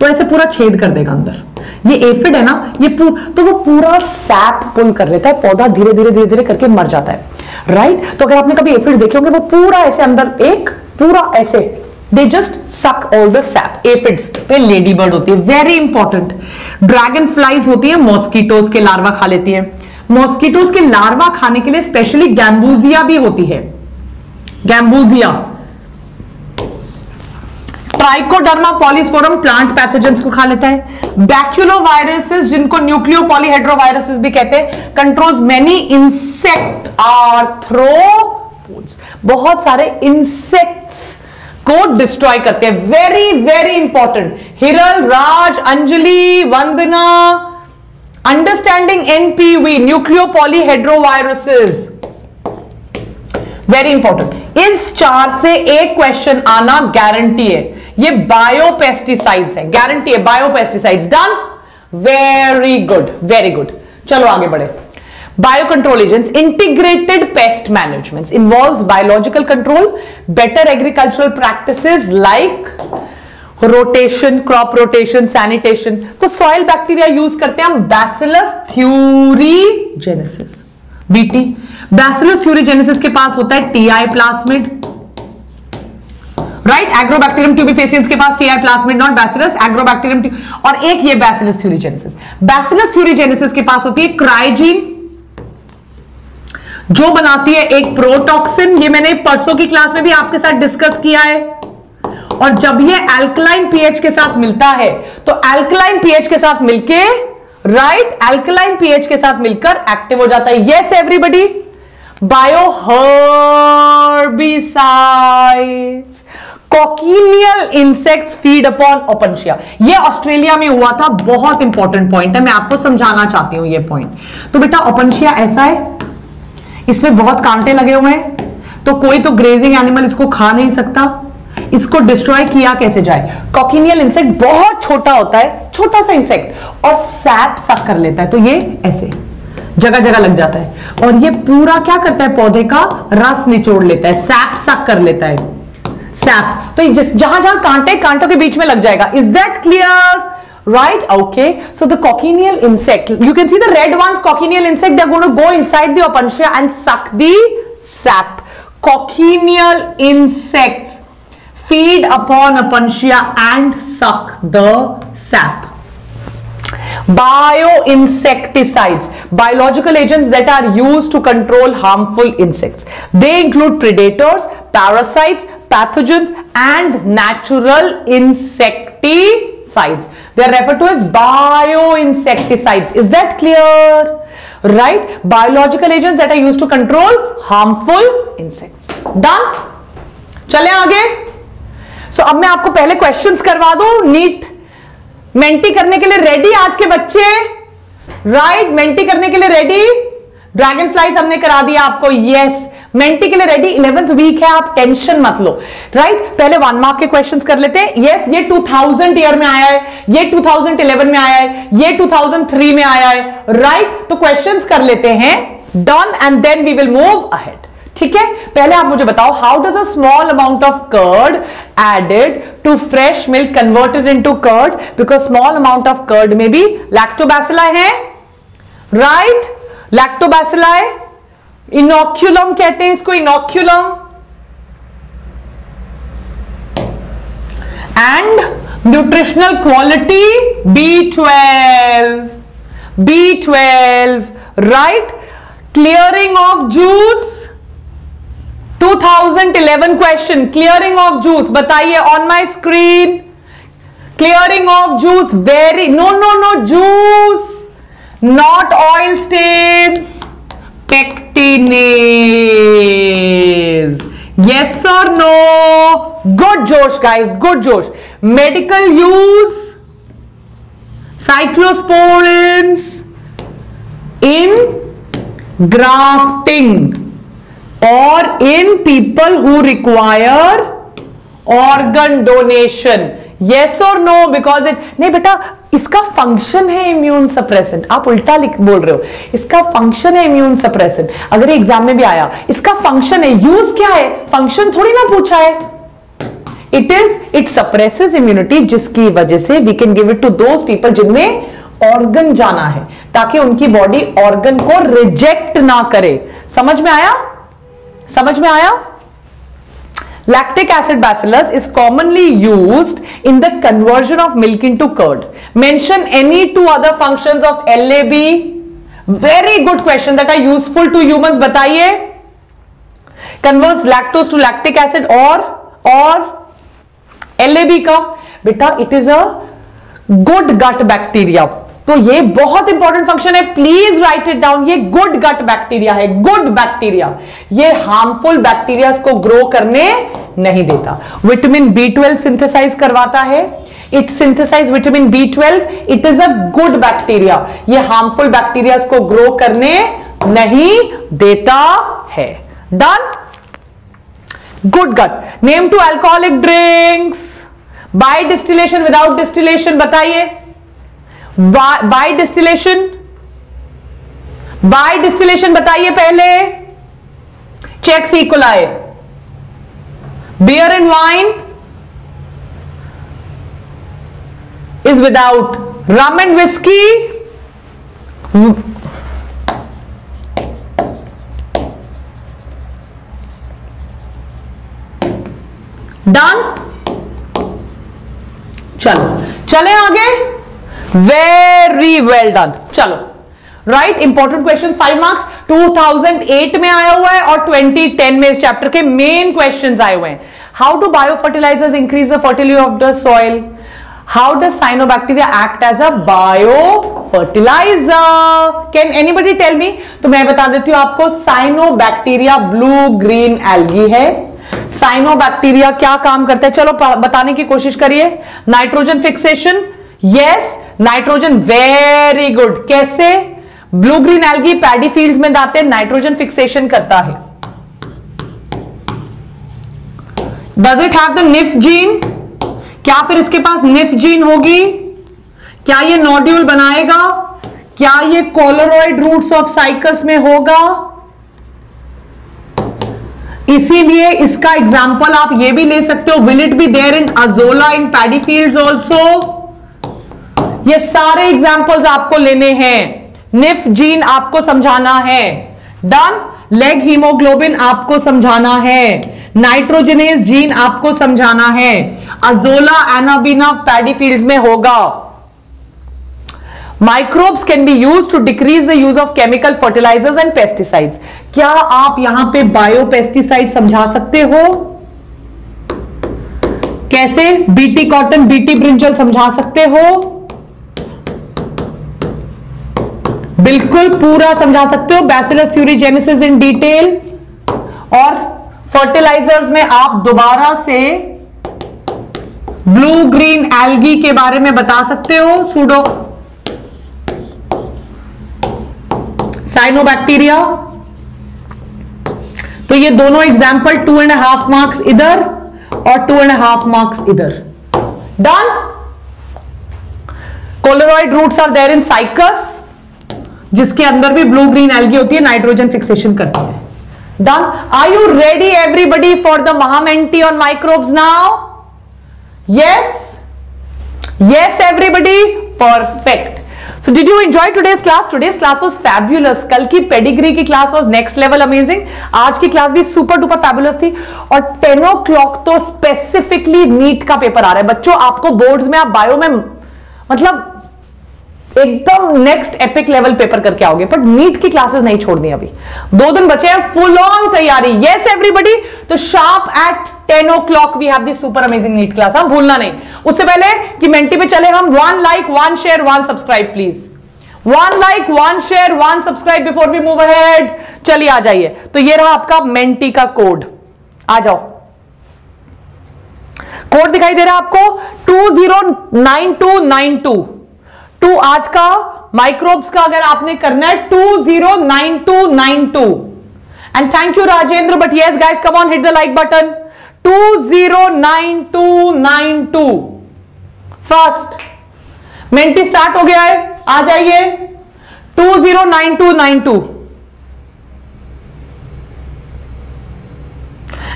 तो ऐसे पूरा छेद कर देगा अंदर, ये एफिड है ना, ये तो वो पूरा सैप पुल कर लेता है, पौधा धीरे धीरे धीरे धीरे करके मर जाता है, राइट? तो अगर आपने कभी एफिड्स देखे होंगे, वो पूरा ऐसे अंदर एक पूरा ऐसे, they just suck all the sap, aphids पे लेडी बर्ड होती है, वेरी इंपॉर्टेंट। ड्रैगन फ्लाइज होती है, मॉस्किटोज के लार्वा खा लेती है। मॉस्किटोज के लार्वा खाने के लिए स्पेशली गैम्बूजिया भी होती है, Gambusia. Trichoderma polysporum plant pathogens को खा लेता है। बैक्यूलोवायरसेस, जिनको न्यूक्लियो पॉलीहेड्रोवायरसेस भी कहते हैं, कंट्रोल्स मेनी इंसेक्ट आर्थ्रोपोड्स, बहुत सारे इंसेक्ट्स को डिस्ट्रॉय करते हैं, very very important. Hiral, Raj, Anjali, Vandana, understanding NPV, nucleopolyhedroviruses, very important. इस चार से एक क्वेश्चन आना गारंटी है, ये बायोपेस्टिसाइड्स है, गारंटी है, बायोपेस्टिसाइड्स। Done, very good. चलो आगे बढ़े। Biocontrol agents, integrated pest management involves biological control, better agricultural practices like rotation, crop rotation, sanitation. तो सॉइल बैक्टीरिया यूज करते हैं हम, Bacillus thuringiensis, BT. Bacillus thuringiensis के पास होता है Ti plasmid, right? Agrobacterium tumefaciens के पास Ti plasmid, not Bacillus, Agrobacterium. और एक ये बैसिलस थ्यूरीजेनेसिस, बैसिलस थ्यूरीजेनेसिस के पास होती है क्राइजीन, जो बनाती है एक प्रोटॉक्सिन, ये मैंने परसों की क्लास में भी आपके साथ डिस्कस किया है। और जब ये एल्कलाइन पीएच के साथ मिलता है, तो एल्कलाइन पीएच के साथ मिलके, राइट, एल्कलाइन पीएच के साथ मिलकर एक्टिव हो जाता है। Yes everybody, bioherbicides, cochineal insects feed upon Opuntia. ये ऑस्ट्रेलिया में हुआ था, बहुत इंपॉर्टेंट पॉइंट है, मैं आपको समझाना चाहती हूं ये पॉइंट। तो बेटा ओपुंशिया ऐसा है, इसमें बहुत कांटे लगे हुए हैं, तो कोई तो ग्रेजिंग एनिमल इसको खा नहीं सकता, इसको डिस्ट्रॉय किया कैसे जाए? कॉकिनियल इंसेक्ट बहुत छोटा होता है, छोटा सा इंसेक्ट, और सैप सक कर लेता है, तो ये ऐसे जगह जगह लग जाता है, और ये पूरा क्या करता है, पौधे का रस निचोड़ लेता है, सैप सक कर लेता है, सैप। तो जहां जहां कांटे, कांटों के बीच में लग जाएगा। Is that clear? Right, okay. So the cochineal insect, you can see the red ones, cochineal insect, they're going to go inside the Opuntia and suck the sap. Cochineal insects feed upon Opuntia and suck the sap. Bioinsecticides, biological agents that are used to control harmful insects. They include predators, parasites, pathogens, and natural insecticides. They are referred to as bioinsecticides. Is that clear? Right? Biological agents that are used to control harmful insects. Done? चले आगे। So अब मैं आपको पहले questions करवा दूँ, NEET mentee करने के लिए रेडी आज के बच्चे, राइट? मेंटी करने के लिए रेडी, ड्रैगन फ्लाइज हमने करा दिया आपको, यस। मेंटी के लिए रेडी, 11th वीक है, आप टेंशन मत लो, राइट? पहले 1 मार्क के क्वेश्चंस कर लेते हैं। यस, ये 2000 ईयर में आया है, ये 2011 में आया है, ये 2003 में आया है, राइट? तो क्वेश्चंस कर लेते हैं, done, and then we will move ahead, ठीक है? पहले आप मुझे बताओ, how does a small amount of curd added to fresh milk converted into curd? Because small amount of curd में भी लैक्टोबैसिलाई है, राइट? लैक्टोबैसिलाई, इनोक्यूलम कहते हैं इसको, inoculum, and nutritional quality B12, right? Clearing of juice, 2011 question, clearing of juice, बताइए on my screen, clearing of juice, very, no no no, juice, not oil stains, pectinase. Yes और no? Good जोश guys, good जोश। Medical use cyclosporins in grafting और in people who require organ donation. Yes और no? Because it नहीं बेटा, इसका function है immune suppressant. आप उल्टा बोल रहे हो। इसका फंक्शन है इम्यून सप्रेसेंट। अगर एग्जाम में भी आया, इसका फंक्शन है। यूज क्या है? फंक्शन थोड़ी ना पूछा है। इट सप्रेसेस इम्यूनिटी, जिसकी वजह से we can give it to those people जिनमें ऑर्गन जाना है, ताकि उनकी बॉडी ऑर्गन को रिजेक्ट ना करे। समझ में आया? समझ में आया? Lactic acid bacillus is commonly used in the conversion of milk into curd. Mention any two other functions of LAB। Very good question that are useful to humans. बताइए, converts lactose to lactic acid और LAB का। बेटा it is a good gut bacteria, तो ये बहुत important function है। Please write it down. ये good gut bacteria है, गुड बैक्टीरिया। ये हार्मफुल बैक्टीरिया को ग्रो करने नहीं देता। विटामिन B12 सिंथेसाइज करवाता है। It synthesise vitamin B12। It is a good bacteria. ये हार्मफुल बैक्टीरिया को ग्रो करने नहीं देता है। Done. Good gut. Name two alcoholic drinks by distillation, without distillation. बताइए, बाय डिस्टिलेशन, बाय डिस्टिलेशन। बताइए पहले, check see coli. Beer and wine is without. Rum and whisky done. चलो चले आगे। Very well done. चलो राइट, इंपॉर्टेंट क्वेश्चन। 5 मार्क्स 2008 में आया हुआ है और 2010 में इस चैप्टर के मेन क्वेश्चंस आए हुए हैं। How do bio fertilisers increase the fertility of the soil? How does cyanobacteria act as a bio fertiliser? Can anybody tell me? तो मैं बता देती हूं आपको। साइनोबैक्टीरिया ब्लू ग्रीन एल्गी है। साइनोबैक्टीरिया क्या काम करता है? चलो बताने की कोशिश करिए। Nitrogen fixation. Yes, nitrogen. Very good. कैसे? Blue green algae paddy field में जाते हैं, नाइट्रोजन फिक्सेशन करता है। Does it have the nif gene? क्या फिर इसके पास निफ जीन होगी? क्या ये नोड्यूल बनाएगा? क्या ये कोलोरॉइड रूट्स ऑफ साइकस में होगा? इसीलिए इसका एग्जाम्पल आप ये भी ले सकते हो। Will it be there in azolla in paddy fields also? ये सारे एग्जाम्पल्स आपको लेने हैं। निफ जीन आपको समझाना है। डन। लेग हीमोग्लोबिन आपको समझाना है। नाइट्रोजनेस जीन आपको समझाना है। अजोला एनाबीना पैडी फील्ड्स में होगा। Microbes can be use to decrease the use of chemical fertilisers and pesticides. क्या आप यहां पे बायो पेस्टिसाइड समझा सकते हो? कैसे? बीटी कॉटन, बीटी ब्रिंजल समझा सकते हो? बिल्कुल पूरा समझा सकते हो। Bacillus thuringiensis in detail. और फर्टिलाइजर्स में आप दोबारा से ब्लू ग्रीन एल्गी के बारे में बता सकते हो। Pseudo cyanobacteria. तो ये दोनों एग्जाम्पल 2.5 मार्क्स इधर और 2.5 मार्क्स इधर। Done. Coralloid roots are there in cycas, जिसके अंदर भी ब्लू ग्रीन एल्गी होती है, नाइट्रोजन फिक्सेशन करती है। Done. Are you ready everybody for the महामेंटी on microbes now? Yes, yes everybody. Perfect. So did you enjoy today's class? Today's class was fabulous. कल की पेडिग्री की class was next level amazing. आज की class भी super duper fabulous थी। और 10 o'clock तो स्पेसिफिकली नीट का पेपर आ रहा है बच्चों। आपको बोर्ड्स में, आप बायो में मतलब एकदम नेक्स्ट एपिक लेवल पेपर करके आओगे। बट नीट की क्लासेस नहीं छोड़नी, अभी 2 दिन बचे हैं। फुल ऑन तैयारी। Yes everybody. तो sharp at 10 o'clock we have this super amazing NEET class. हम भूलना नहीं। उससे पहले कि मेंटी पे चले हम, 1 like 1 share 1 subscribe please. One like, one share, one subscribe before we move ahead. चलिए आ जाइए, तो ये रहा आपका मेंटी का कोड। आ जाओ, कोड दिखाई दे रहा है आपको 209292 टू। आज का माइक्रोब्स का अगर आपने करना है 209292। And thank you Rajendra, but yes guys come on hit the like button. 209292 first Menti start हो गया है, आ जाइए 209292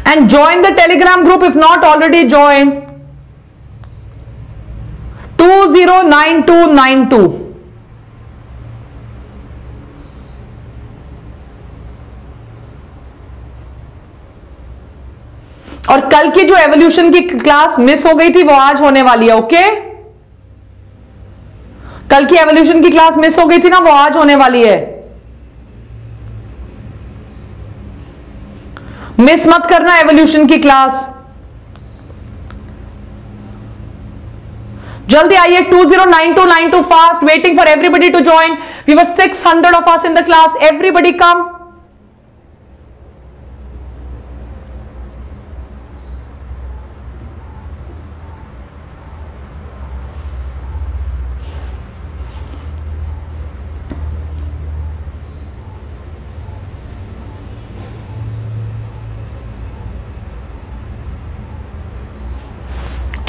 and join the Telegram group if not already join. 209292 और कल की जो एवोल्यूशन की क्लास मिस हो गई थी वो आज होने वाली है। ओके, कल की एवोल्यूशन की क्लास मिस हो गई थी ना, वो आज होने वाली है, मिस मत करना एवोल्यूशन की क्लास। जल्दी आइए 209292 fast, waiting for everybody to join. We were 600 of us in the class, everybody come.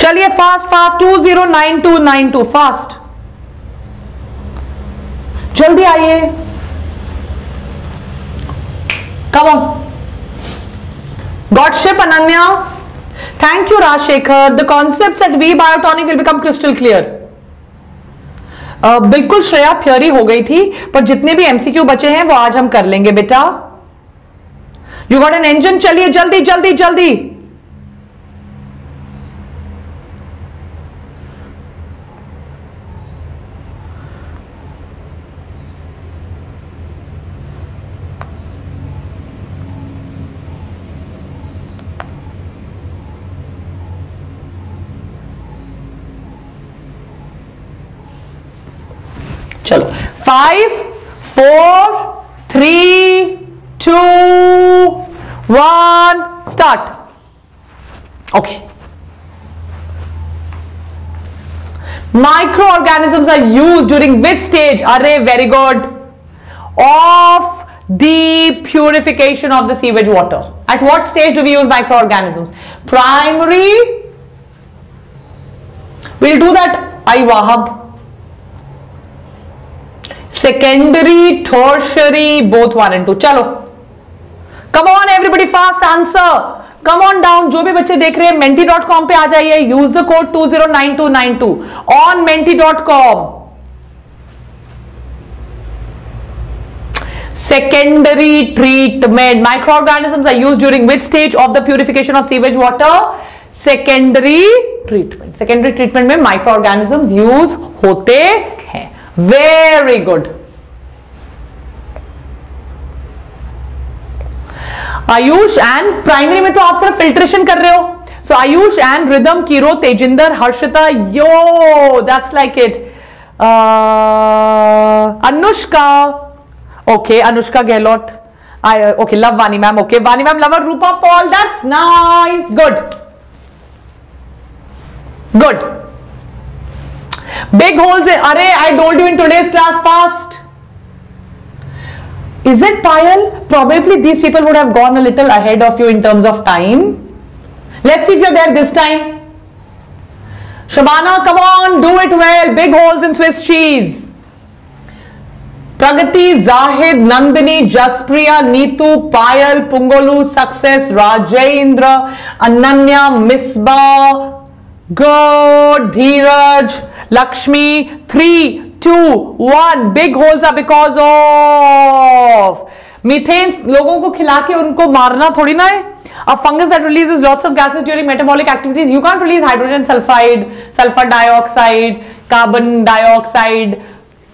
चलिए फास्ट फास्ट 209292 फास्ट, जल्दी आइए, come on. Godship Ananya, thank you Rajshekhar. The concepts at we Biotonic will become crystal clear. बिल्कुल Shreya, theory हो गई थी, पर जितने भी एमसीक्यू बचे हैं वो आज हम कर लेंगे बेटा। यू गॉट एन इंजन, चलिए जल्दी जल्दी जल्दी। चलो 5 4 3 2 1 start. Okay, micro organisms are use during which stage? अरे very good, of the purification of the sewage water. At what stage do we use micro organisms? Primary, will do that I Wahab, secondary, tertiary, both 1 and 2। चलो come on everybody fast answer, come on down। जो भी बच्चे देख रहे हैं menti.com पे आ जाइए, use the code 209292 on menti.com। secondary treatment, microorganisms are used during which stage of the purification of sewage water? secondary treatment। secondary treatment में microorganisms use होते हैं। Very good. Ayush and primary में तो आप सिर्फ फिल्ट्रेशन कर रहे हो। So Ayush and Ridham, कीरो, Tejinder, Harshita, yo that's like it. Anushka, okay Anushka Gahlot, okay love Wani ma'am, okay Wani ma'am lover, Rupa Paul, that's nice, good good. Big holes in, array I told you in today's class fast. Is it Payal? Probably these people would have gone a little ahead of you in terms of time. Let's see if you're there this time. Shabana, come on, do it well. Big holes in Swiss cheese. Pragati, Zahid, Nandini, Jaspriya, Neetu, Payal, Pungolu, Success, Rajendra, Ananya, Misbah, good, Dheeraj, Lakshmi, 3 2 1 big holes are because of methane। लोगों को खिला के उनको मारना थोड़ी ना है। A fungus that releases lots of gases during metabolic activities, you can't release hydrogen sulfide, sulfur dioxide, carbon dioxide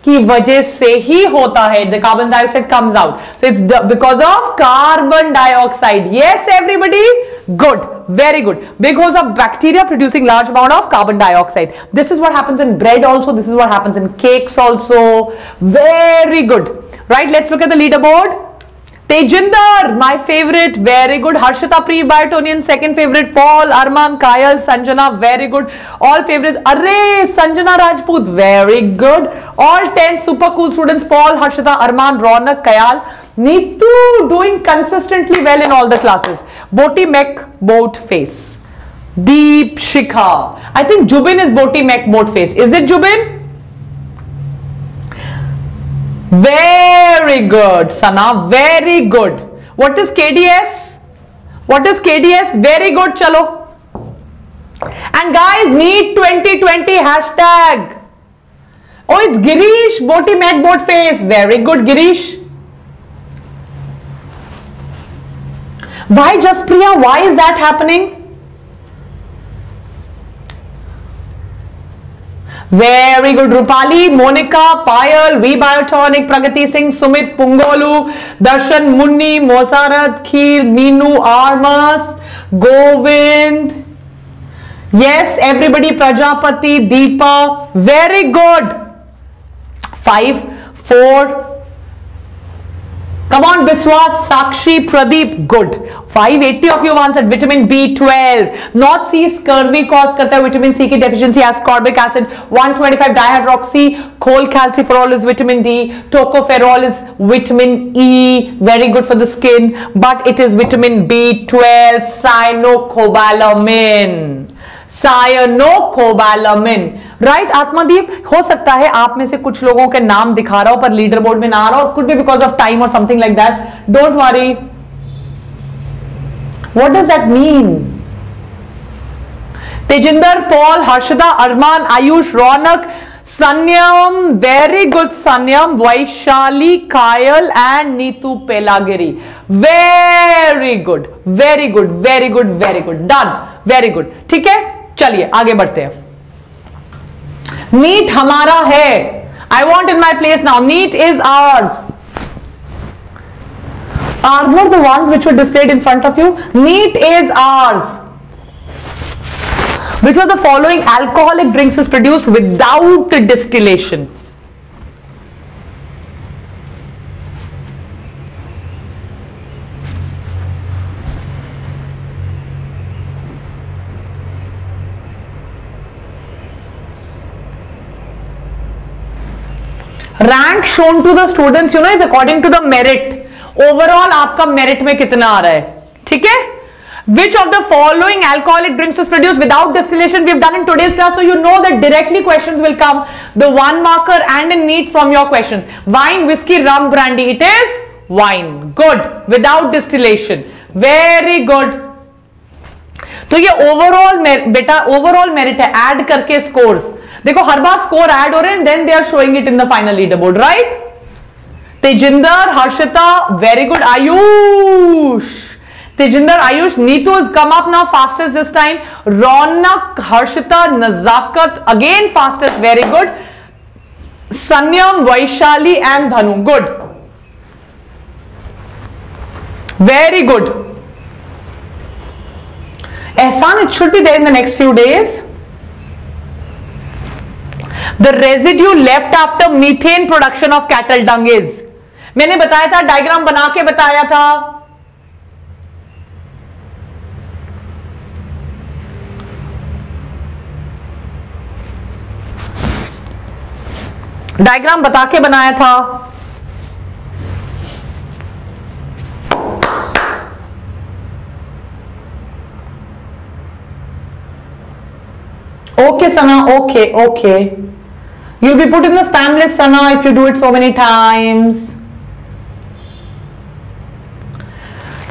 की वजह से ही होता है। The carbon dioxide comes out, so it's because of carbon dioxide। Yes everybody, Good, very good. Big holes are bacteria producing large amount of carbon dioxide. This is what happens in bread also. This is what happens in cakes also. Very good. Right, let's look at the leaderboard. Tejinder, my favorite, very good. Harshita, pre-Biotonian, second favorite. Paul, Arman, Kayal, Sanjana, very good. All favorites. Array, Sanjana Rajput, very good. All 10 super cool students, Paul, Harshita, Arman, Ronak, Kayal. Neetu, doing consistently well in all the classes. Boti, Mek, Boat, Face. Deep, Shikha. I think Jubin is Boti, Mek, Boat, Face. Is it Jubin? Very good, Sana, very good. What is KDS? What is KDS? Very good, chalo. And guys, NEET 2020 hashtag. Oh, it's Girish, Boti Met Boat Face. Very good, Girish. Why Jaspriya? Why is that happening? Very good, Rupali, Monica, Payal, V Biotonic, Pragati Singh, Sumit, Pungolu, Darshan, Munni, Mosarat, Kheer, Meenu, Armas, Govind. Yes, everybody, Prajapati, Deepa. Very good. 5, 4. Come on, Biswas, Sakshi, Pradeep. Good. 580 of you answered vitamin B12. North Sea scurvy cause karta hai, vitamin C ki deficiency, ascorbic acid, 125 dihydroxy, cholecalciferol is vitamin D, tocopherol is vitamin E, very good for the skin, but it is vitamin B12, cyanocobalamin. Cyanocobalamin. Right, Atmadeep, हो सकता है आप में से कुछ लोगों के नाम दिखा रहा हो पर लीडर बोर्ड में ना आ रहा हो, could be because of time or something like that. Don't worry. What does that mean? Tejinder, Paul, Harshada, Arman, Ayush, Ronak, Sanyam, very good Sanyam, Vaishali, Kayal and Neetu Pelagiri. Very good, very good, very good, very good. Done, very good. ठीक है, चलिए आगे बढ़ते हैं. NEET हमारा है. I want in my place now. NEET is ours. Are more the ones which were displayed in front of you? NEET is ours. Which of the following alcoholic drinks is produced without distillation? Rank shown to the students, you know, is according to the merit. Overall आपका merit में कितना आ रहा है, ठीक है. Which of the following alcoholic drinks is produced without distillation? We've done in today's class, so you know that directly questions will come. The one marker and in NEET from your questions. Wine, whiskey, rum, brandy. It is wine. Good. Without distillation. Very good. तो ये overall बेटा overall merit है. Add करके scores देखो, हर बार score add हो रहे हैं, then they are showing it in the final leader board. Right, Tejinder, Harshita, very good. Ayush, Tejinder, Ayush, Neetu has come up now fastest this time. Ronak, Harshita, Nazakat, again fastest, very good. Sanyam, Vaishali and Dhanu, good. Very good. Ehsan, it should be there in the next few days. The residue left after methane production of cattle dung is. मैंने बताया था, diagram बना के बताया था. Diagram बता के बनाया था. Okay, Sana. Okay, okay. You'll be put in the spam list, Sana, if you do it so many times.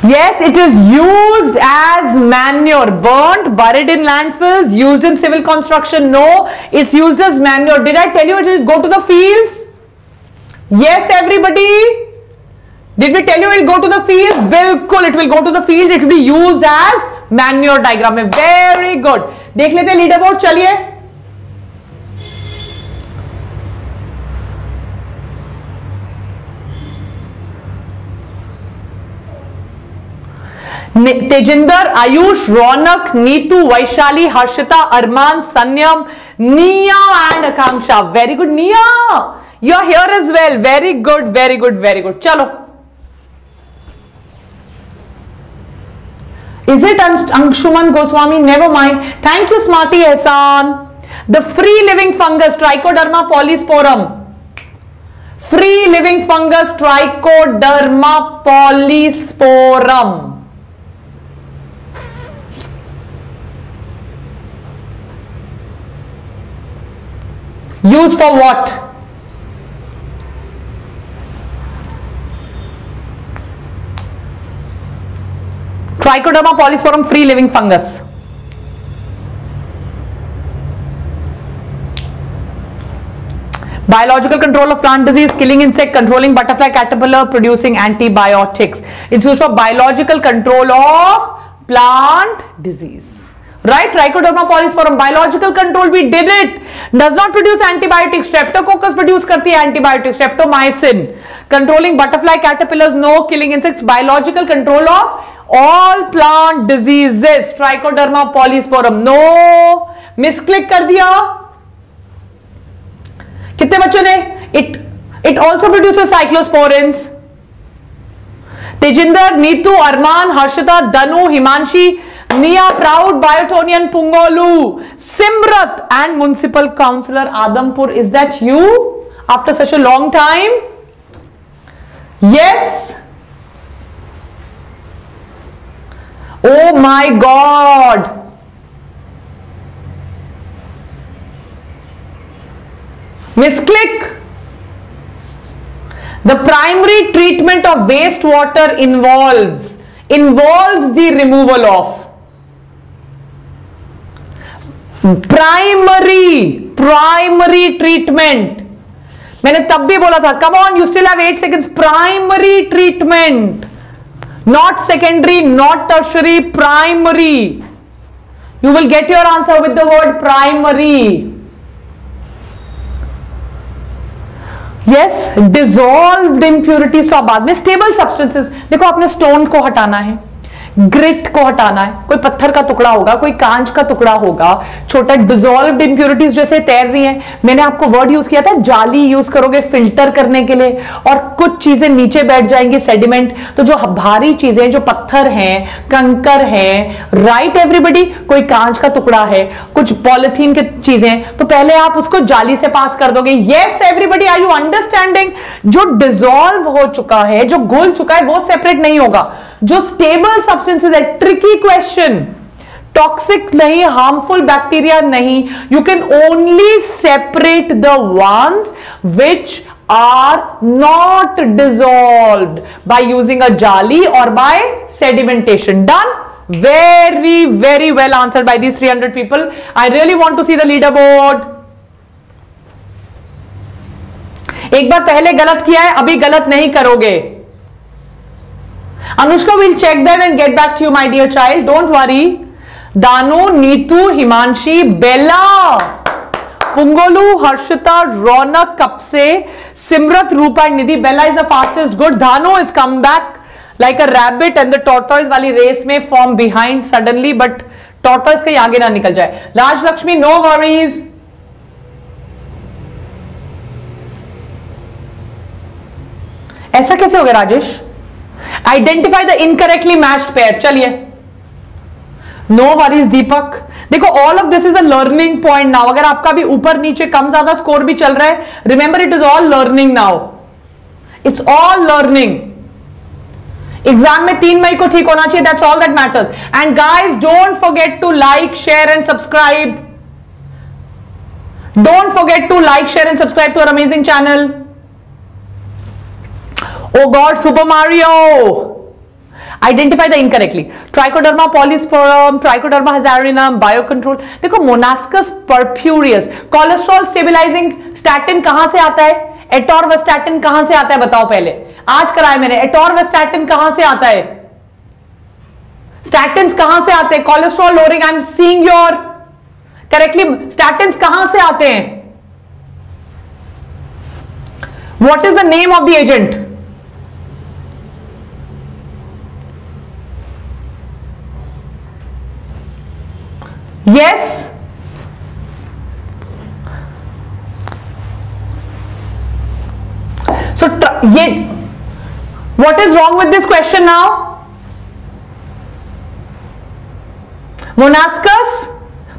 Yes, it is used as manure. Burnt, buried in landfills, used in civil construction. No, it's used as manure. Did I tell you it will go to the fields? Yes, everybody. Did we tell you it will go to the fields? Bilkul, it will go to the fields. It will be used as manure diagram. Very good. देख लेते हैं leader board. चलिए तेजिंदर, आयुष, रौनक, Neetu, Vaishali, Harshita, Arman, Sanyam, Niya and Akanksha. Very good Niya, you are here as well. Very good very good very good. चलो, is it Anshuman Goswami? Never mind. Thank you smarty Ehsan. The free living fungus trichoderma polysporum. Free living fungus trichoderma polysporum. Use for what? Trichoderma polysporum free living fungus. Biological control of plant disease, killing insect, controlling butterfly, caterpillar, producing antibiotics. It's used for biological control of plant disease. Right, Trichoderma polysporum biological control. We did it. Does not produce antibiotics. Streptococcus produce करती है antibiotics. Streptomycin. Controlling butterfly, caterpillars, no. Killing insects. Biological control of all plant diseases. Trichoderma polysporum. No. Misclick कर दिया. कितने बच्चों ने? It also produces cyclosporins. Tejinder, Neetu, Armaan, Harshita, Danu, Himanshi, Niya, proud, Biotonian, पुंगोलू, Simrat and municipal councillor Adampur. Is that you after such a long time? Yes. Oh my God. Misclick. The primary treatment of wastewater involves the removal of primary treatment. मैंने तब भी बोला था, come on, you still have 8 seconds. Primary treatment, not secondary, not tertiary, primary. You will get your answer with the word primary. Yes, dissolved impurities. तो आप बाद में stable substances. देखो, आपने stone को हटाना है, ग्रिट को हटाना है, कोई पत्थर का टुकड़ा होगा, कोई कांच का टुकड़ा होगा, छोटा डिसॉल्व्ड इंप्योरिटीज जैसे तैर रही हैं. मैंने आपको वर्ड यूज किया था, जाली यूज करोगे फिल्टर करने के लिए, और कुछ चीजें नीचे बैठ जाएंगी, सेडिमेंट. तो जो भारी चीजें, जो पत्थर हैं, कंकर हैं, राइट एवरीबडी, कोई कांच का टुकड़ा है, कुछ पॉलिथीन की चीजें, तो पहले आप उसको जाली से पास कर दोगे. Yes everybody, are you understanding? जो डिसॉल्व हो चुका है, जो घुल चुका है, वो सेपरेट नहीं होगा. जो स्टेबल सब्सटेंसेस है, ट्रिकी क्वेश्चन, टॉक्सिक नहीं, हार्मफुल बैक्टीरिया नहीं. You can only separate the ones which are not dissolved by using a जाली और by sedimentation. Done. Very very well answered by these 300 people. I really want to see the leader board. एक बार पहले गलत किया है, अभी गलत नहीं करोगे. Anushka will check that and get back to you, my dear child. Don't worry. Danu, Neetu, Himanshi, Bella, Pungolu, Harshita, Ronak, Kapse, Simrat, Rupa, and Nidhi. Bella is the fastest. Good. Danu has come back like a rabbit, and the tortoise wali race may form behind suddenly, but tortoise ka aage na nikal jaye. Raj Lakshmi, no worries. ऐसा कैसे हो गया Rajesh? Identify the incorrectly matched pair. चलिए, no worries Deepak. देखो, all of this is a learning point now. अगर आपका भी ऊपर नीचे कम ज्यादा स्कोर भी चल रहा है, remember it is all learning now. It's all learning. Exam में 3 मई को ठीक होना चाहिए. That's all that matters. And guys, don't forget to like, share and subscribe. Don't forget to like, share and subscribe to our amazing channel. Oh God, Super Mario! Identify the incorrectly. Trichoderma polysporum, Trichoderma hazarinum, biocontrol. देखो, Monascus purpureus, cholesterol stabilizing statin कहां से आता है? Atorvastatin कहां से आता है? बताओ पहले. आज कराया मैंने. Atorvastatin कहां से आता है? Statins कहां से आते हैं? Cholesterol lowering. I'm seeing your correctly. Statins कहां से आते हैं? What is the name of the agent? Yes? So what is wrong with this question now? Monascus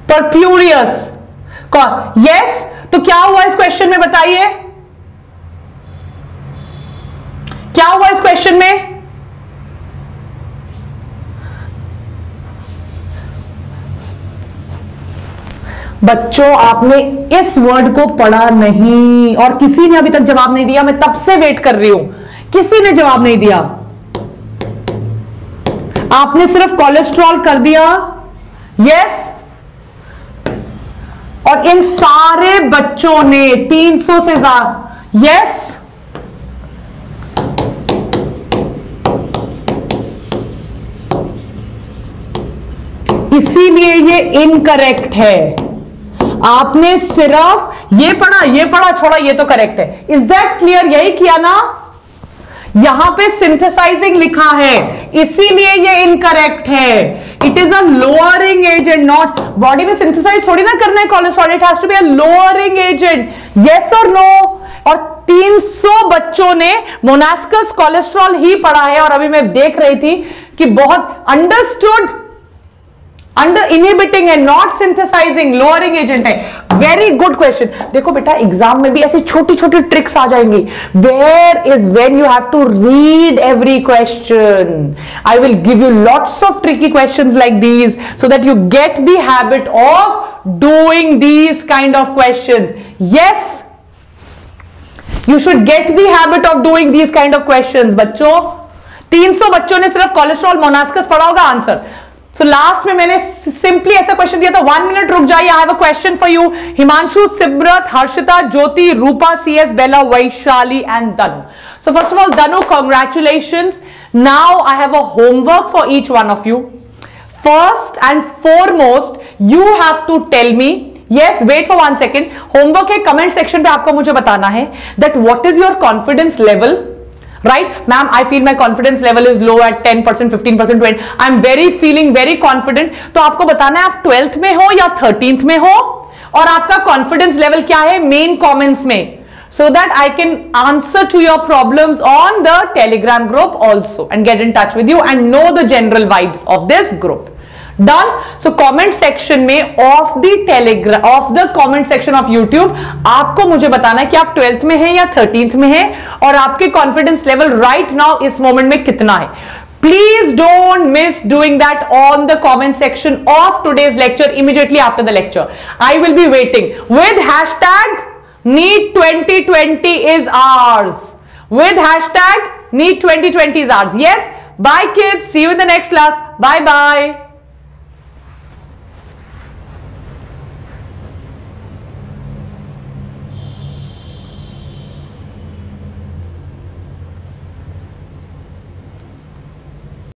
purpureus, कौन? Yes? तो क्या हुआ इस क्वेश्चन में बताइए, क्या हुआ इस क्वेश्चन में? बच्चों आपने इस वर्ड को पढ़ा नहीं और किसी ने अभी तक जवाब नहीं दिया, मैं तब से वेट कर रही हूं, किसी ने जवाब नहीं दिया। आपने सिर्फ कोलेस्ट्रॉल कर दिया, यस, और इन सारे बच्चों ने 300 से ज्यादा, यस, इसीलिए ये इनकरेक्ट है। आपने सिर्फ ये पढ़ा छोड़ा, ये तो करेक्ट है। Is that clear? यही किया ना? यहां पे सिंथेसाइजिंग लिखा है, इसीलिए ये इनकरेक्ट है। It is a lowering agent, not, body में सिंथेसाइज थोड़ी ना करना है cholesterol, it has to be a lowering agent. Yes और नो? और 300 बच्चों ने मोनास्कस कोलेस्ट्रॉल ही पढ़ा है। और अभी मैं देख रही थी कि बहुत अंडरस्टूड, अंडर इनहिबिटिंग है, नॉट सिंथेसाइजिंग, लोअरिंग एजेंट है। Very good question. देखो बेटा, एग्जाम में भी ऐसी छोटी छोटी ट्रिक्स आ जाएंगी। Where is when you have to read every question. I will give you lots of tricky questions like these so that you get the habit of doing these kind of questions. Yes, you should get the habit of doing these kind of questions. बच्चों 300 बच्चों ने सिर्फ cholesterol Monascus पढ़ा होगा answer. So, last में मैंने simply ऐसा question दिया था, 1 मिनट रुक जाइए, I have a question for you. Himanshu, Simrat, Harshita, Jyoti, Rupa, CS, Bela, Vaishali and Danu. So first of all Danu, congratulations. Now I have a homework for each one of you. First and foremost you have to tell me, yes, wait for 1 second, homework है, comment section पे आपको मुझे बताना है that what is your confidence level. Right, ma'am, I feel my confidence level is low at 10%, 15%, 20%. I'm feeling very confident. तो आपको बताना है आप 12th में हो या 13th में हो और आपका confidence level क्या है main comments में, so that I can answer to your problems on the Telegram group also and get in touch with you and know the general vibes of this group. Done? So comment section में of the comment section of YouTube आपको मुझे बताना है कि आप 12th में हैं या 13th में हैं और आपके कॉन्फिडेंस लेवल राइट नाउ इस मोमेंट में कितना है। Please don't miss doing that on the comment section of today's lecture immediately after the lecture. I will be waiting with hashtag NEET 2020 is ours, with hashtag NEET 2020 is ours. Yes, bye kids, see you in the next class, bye bye.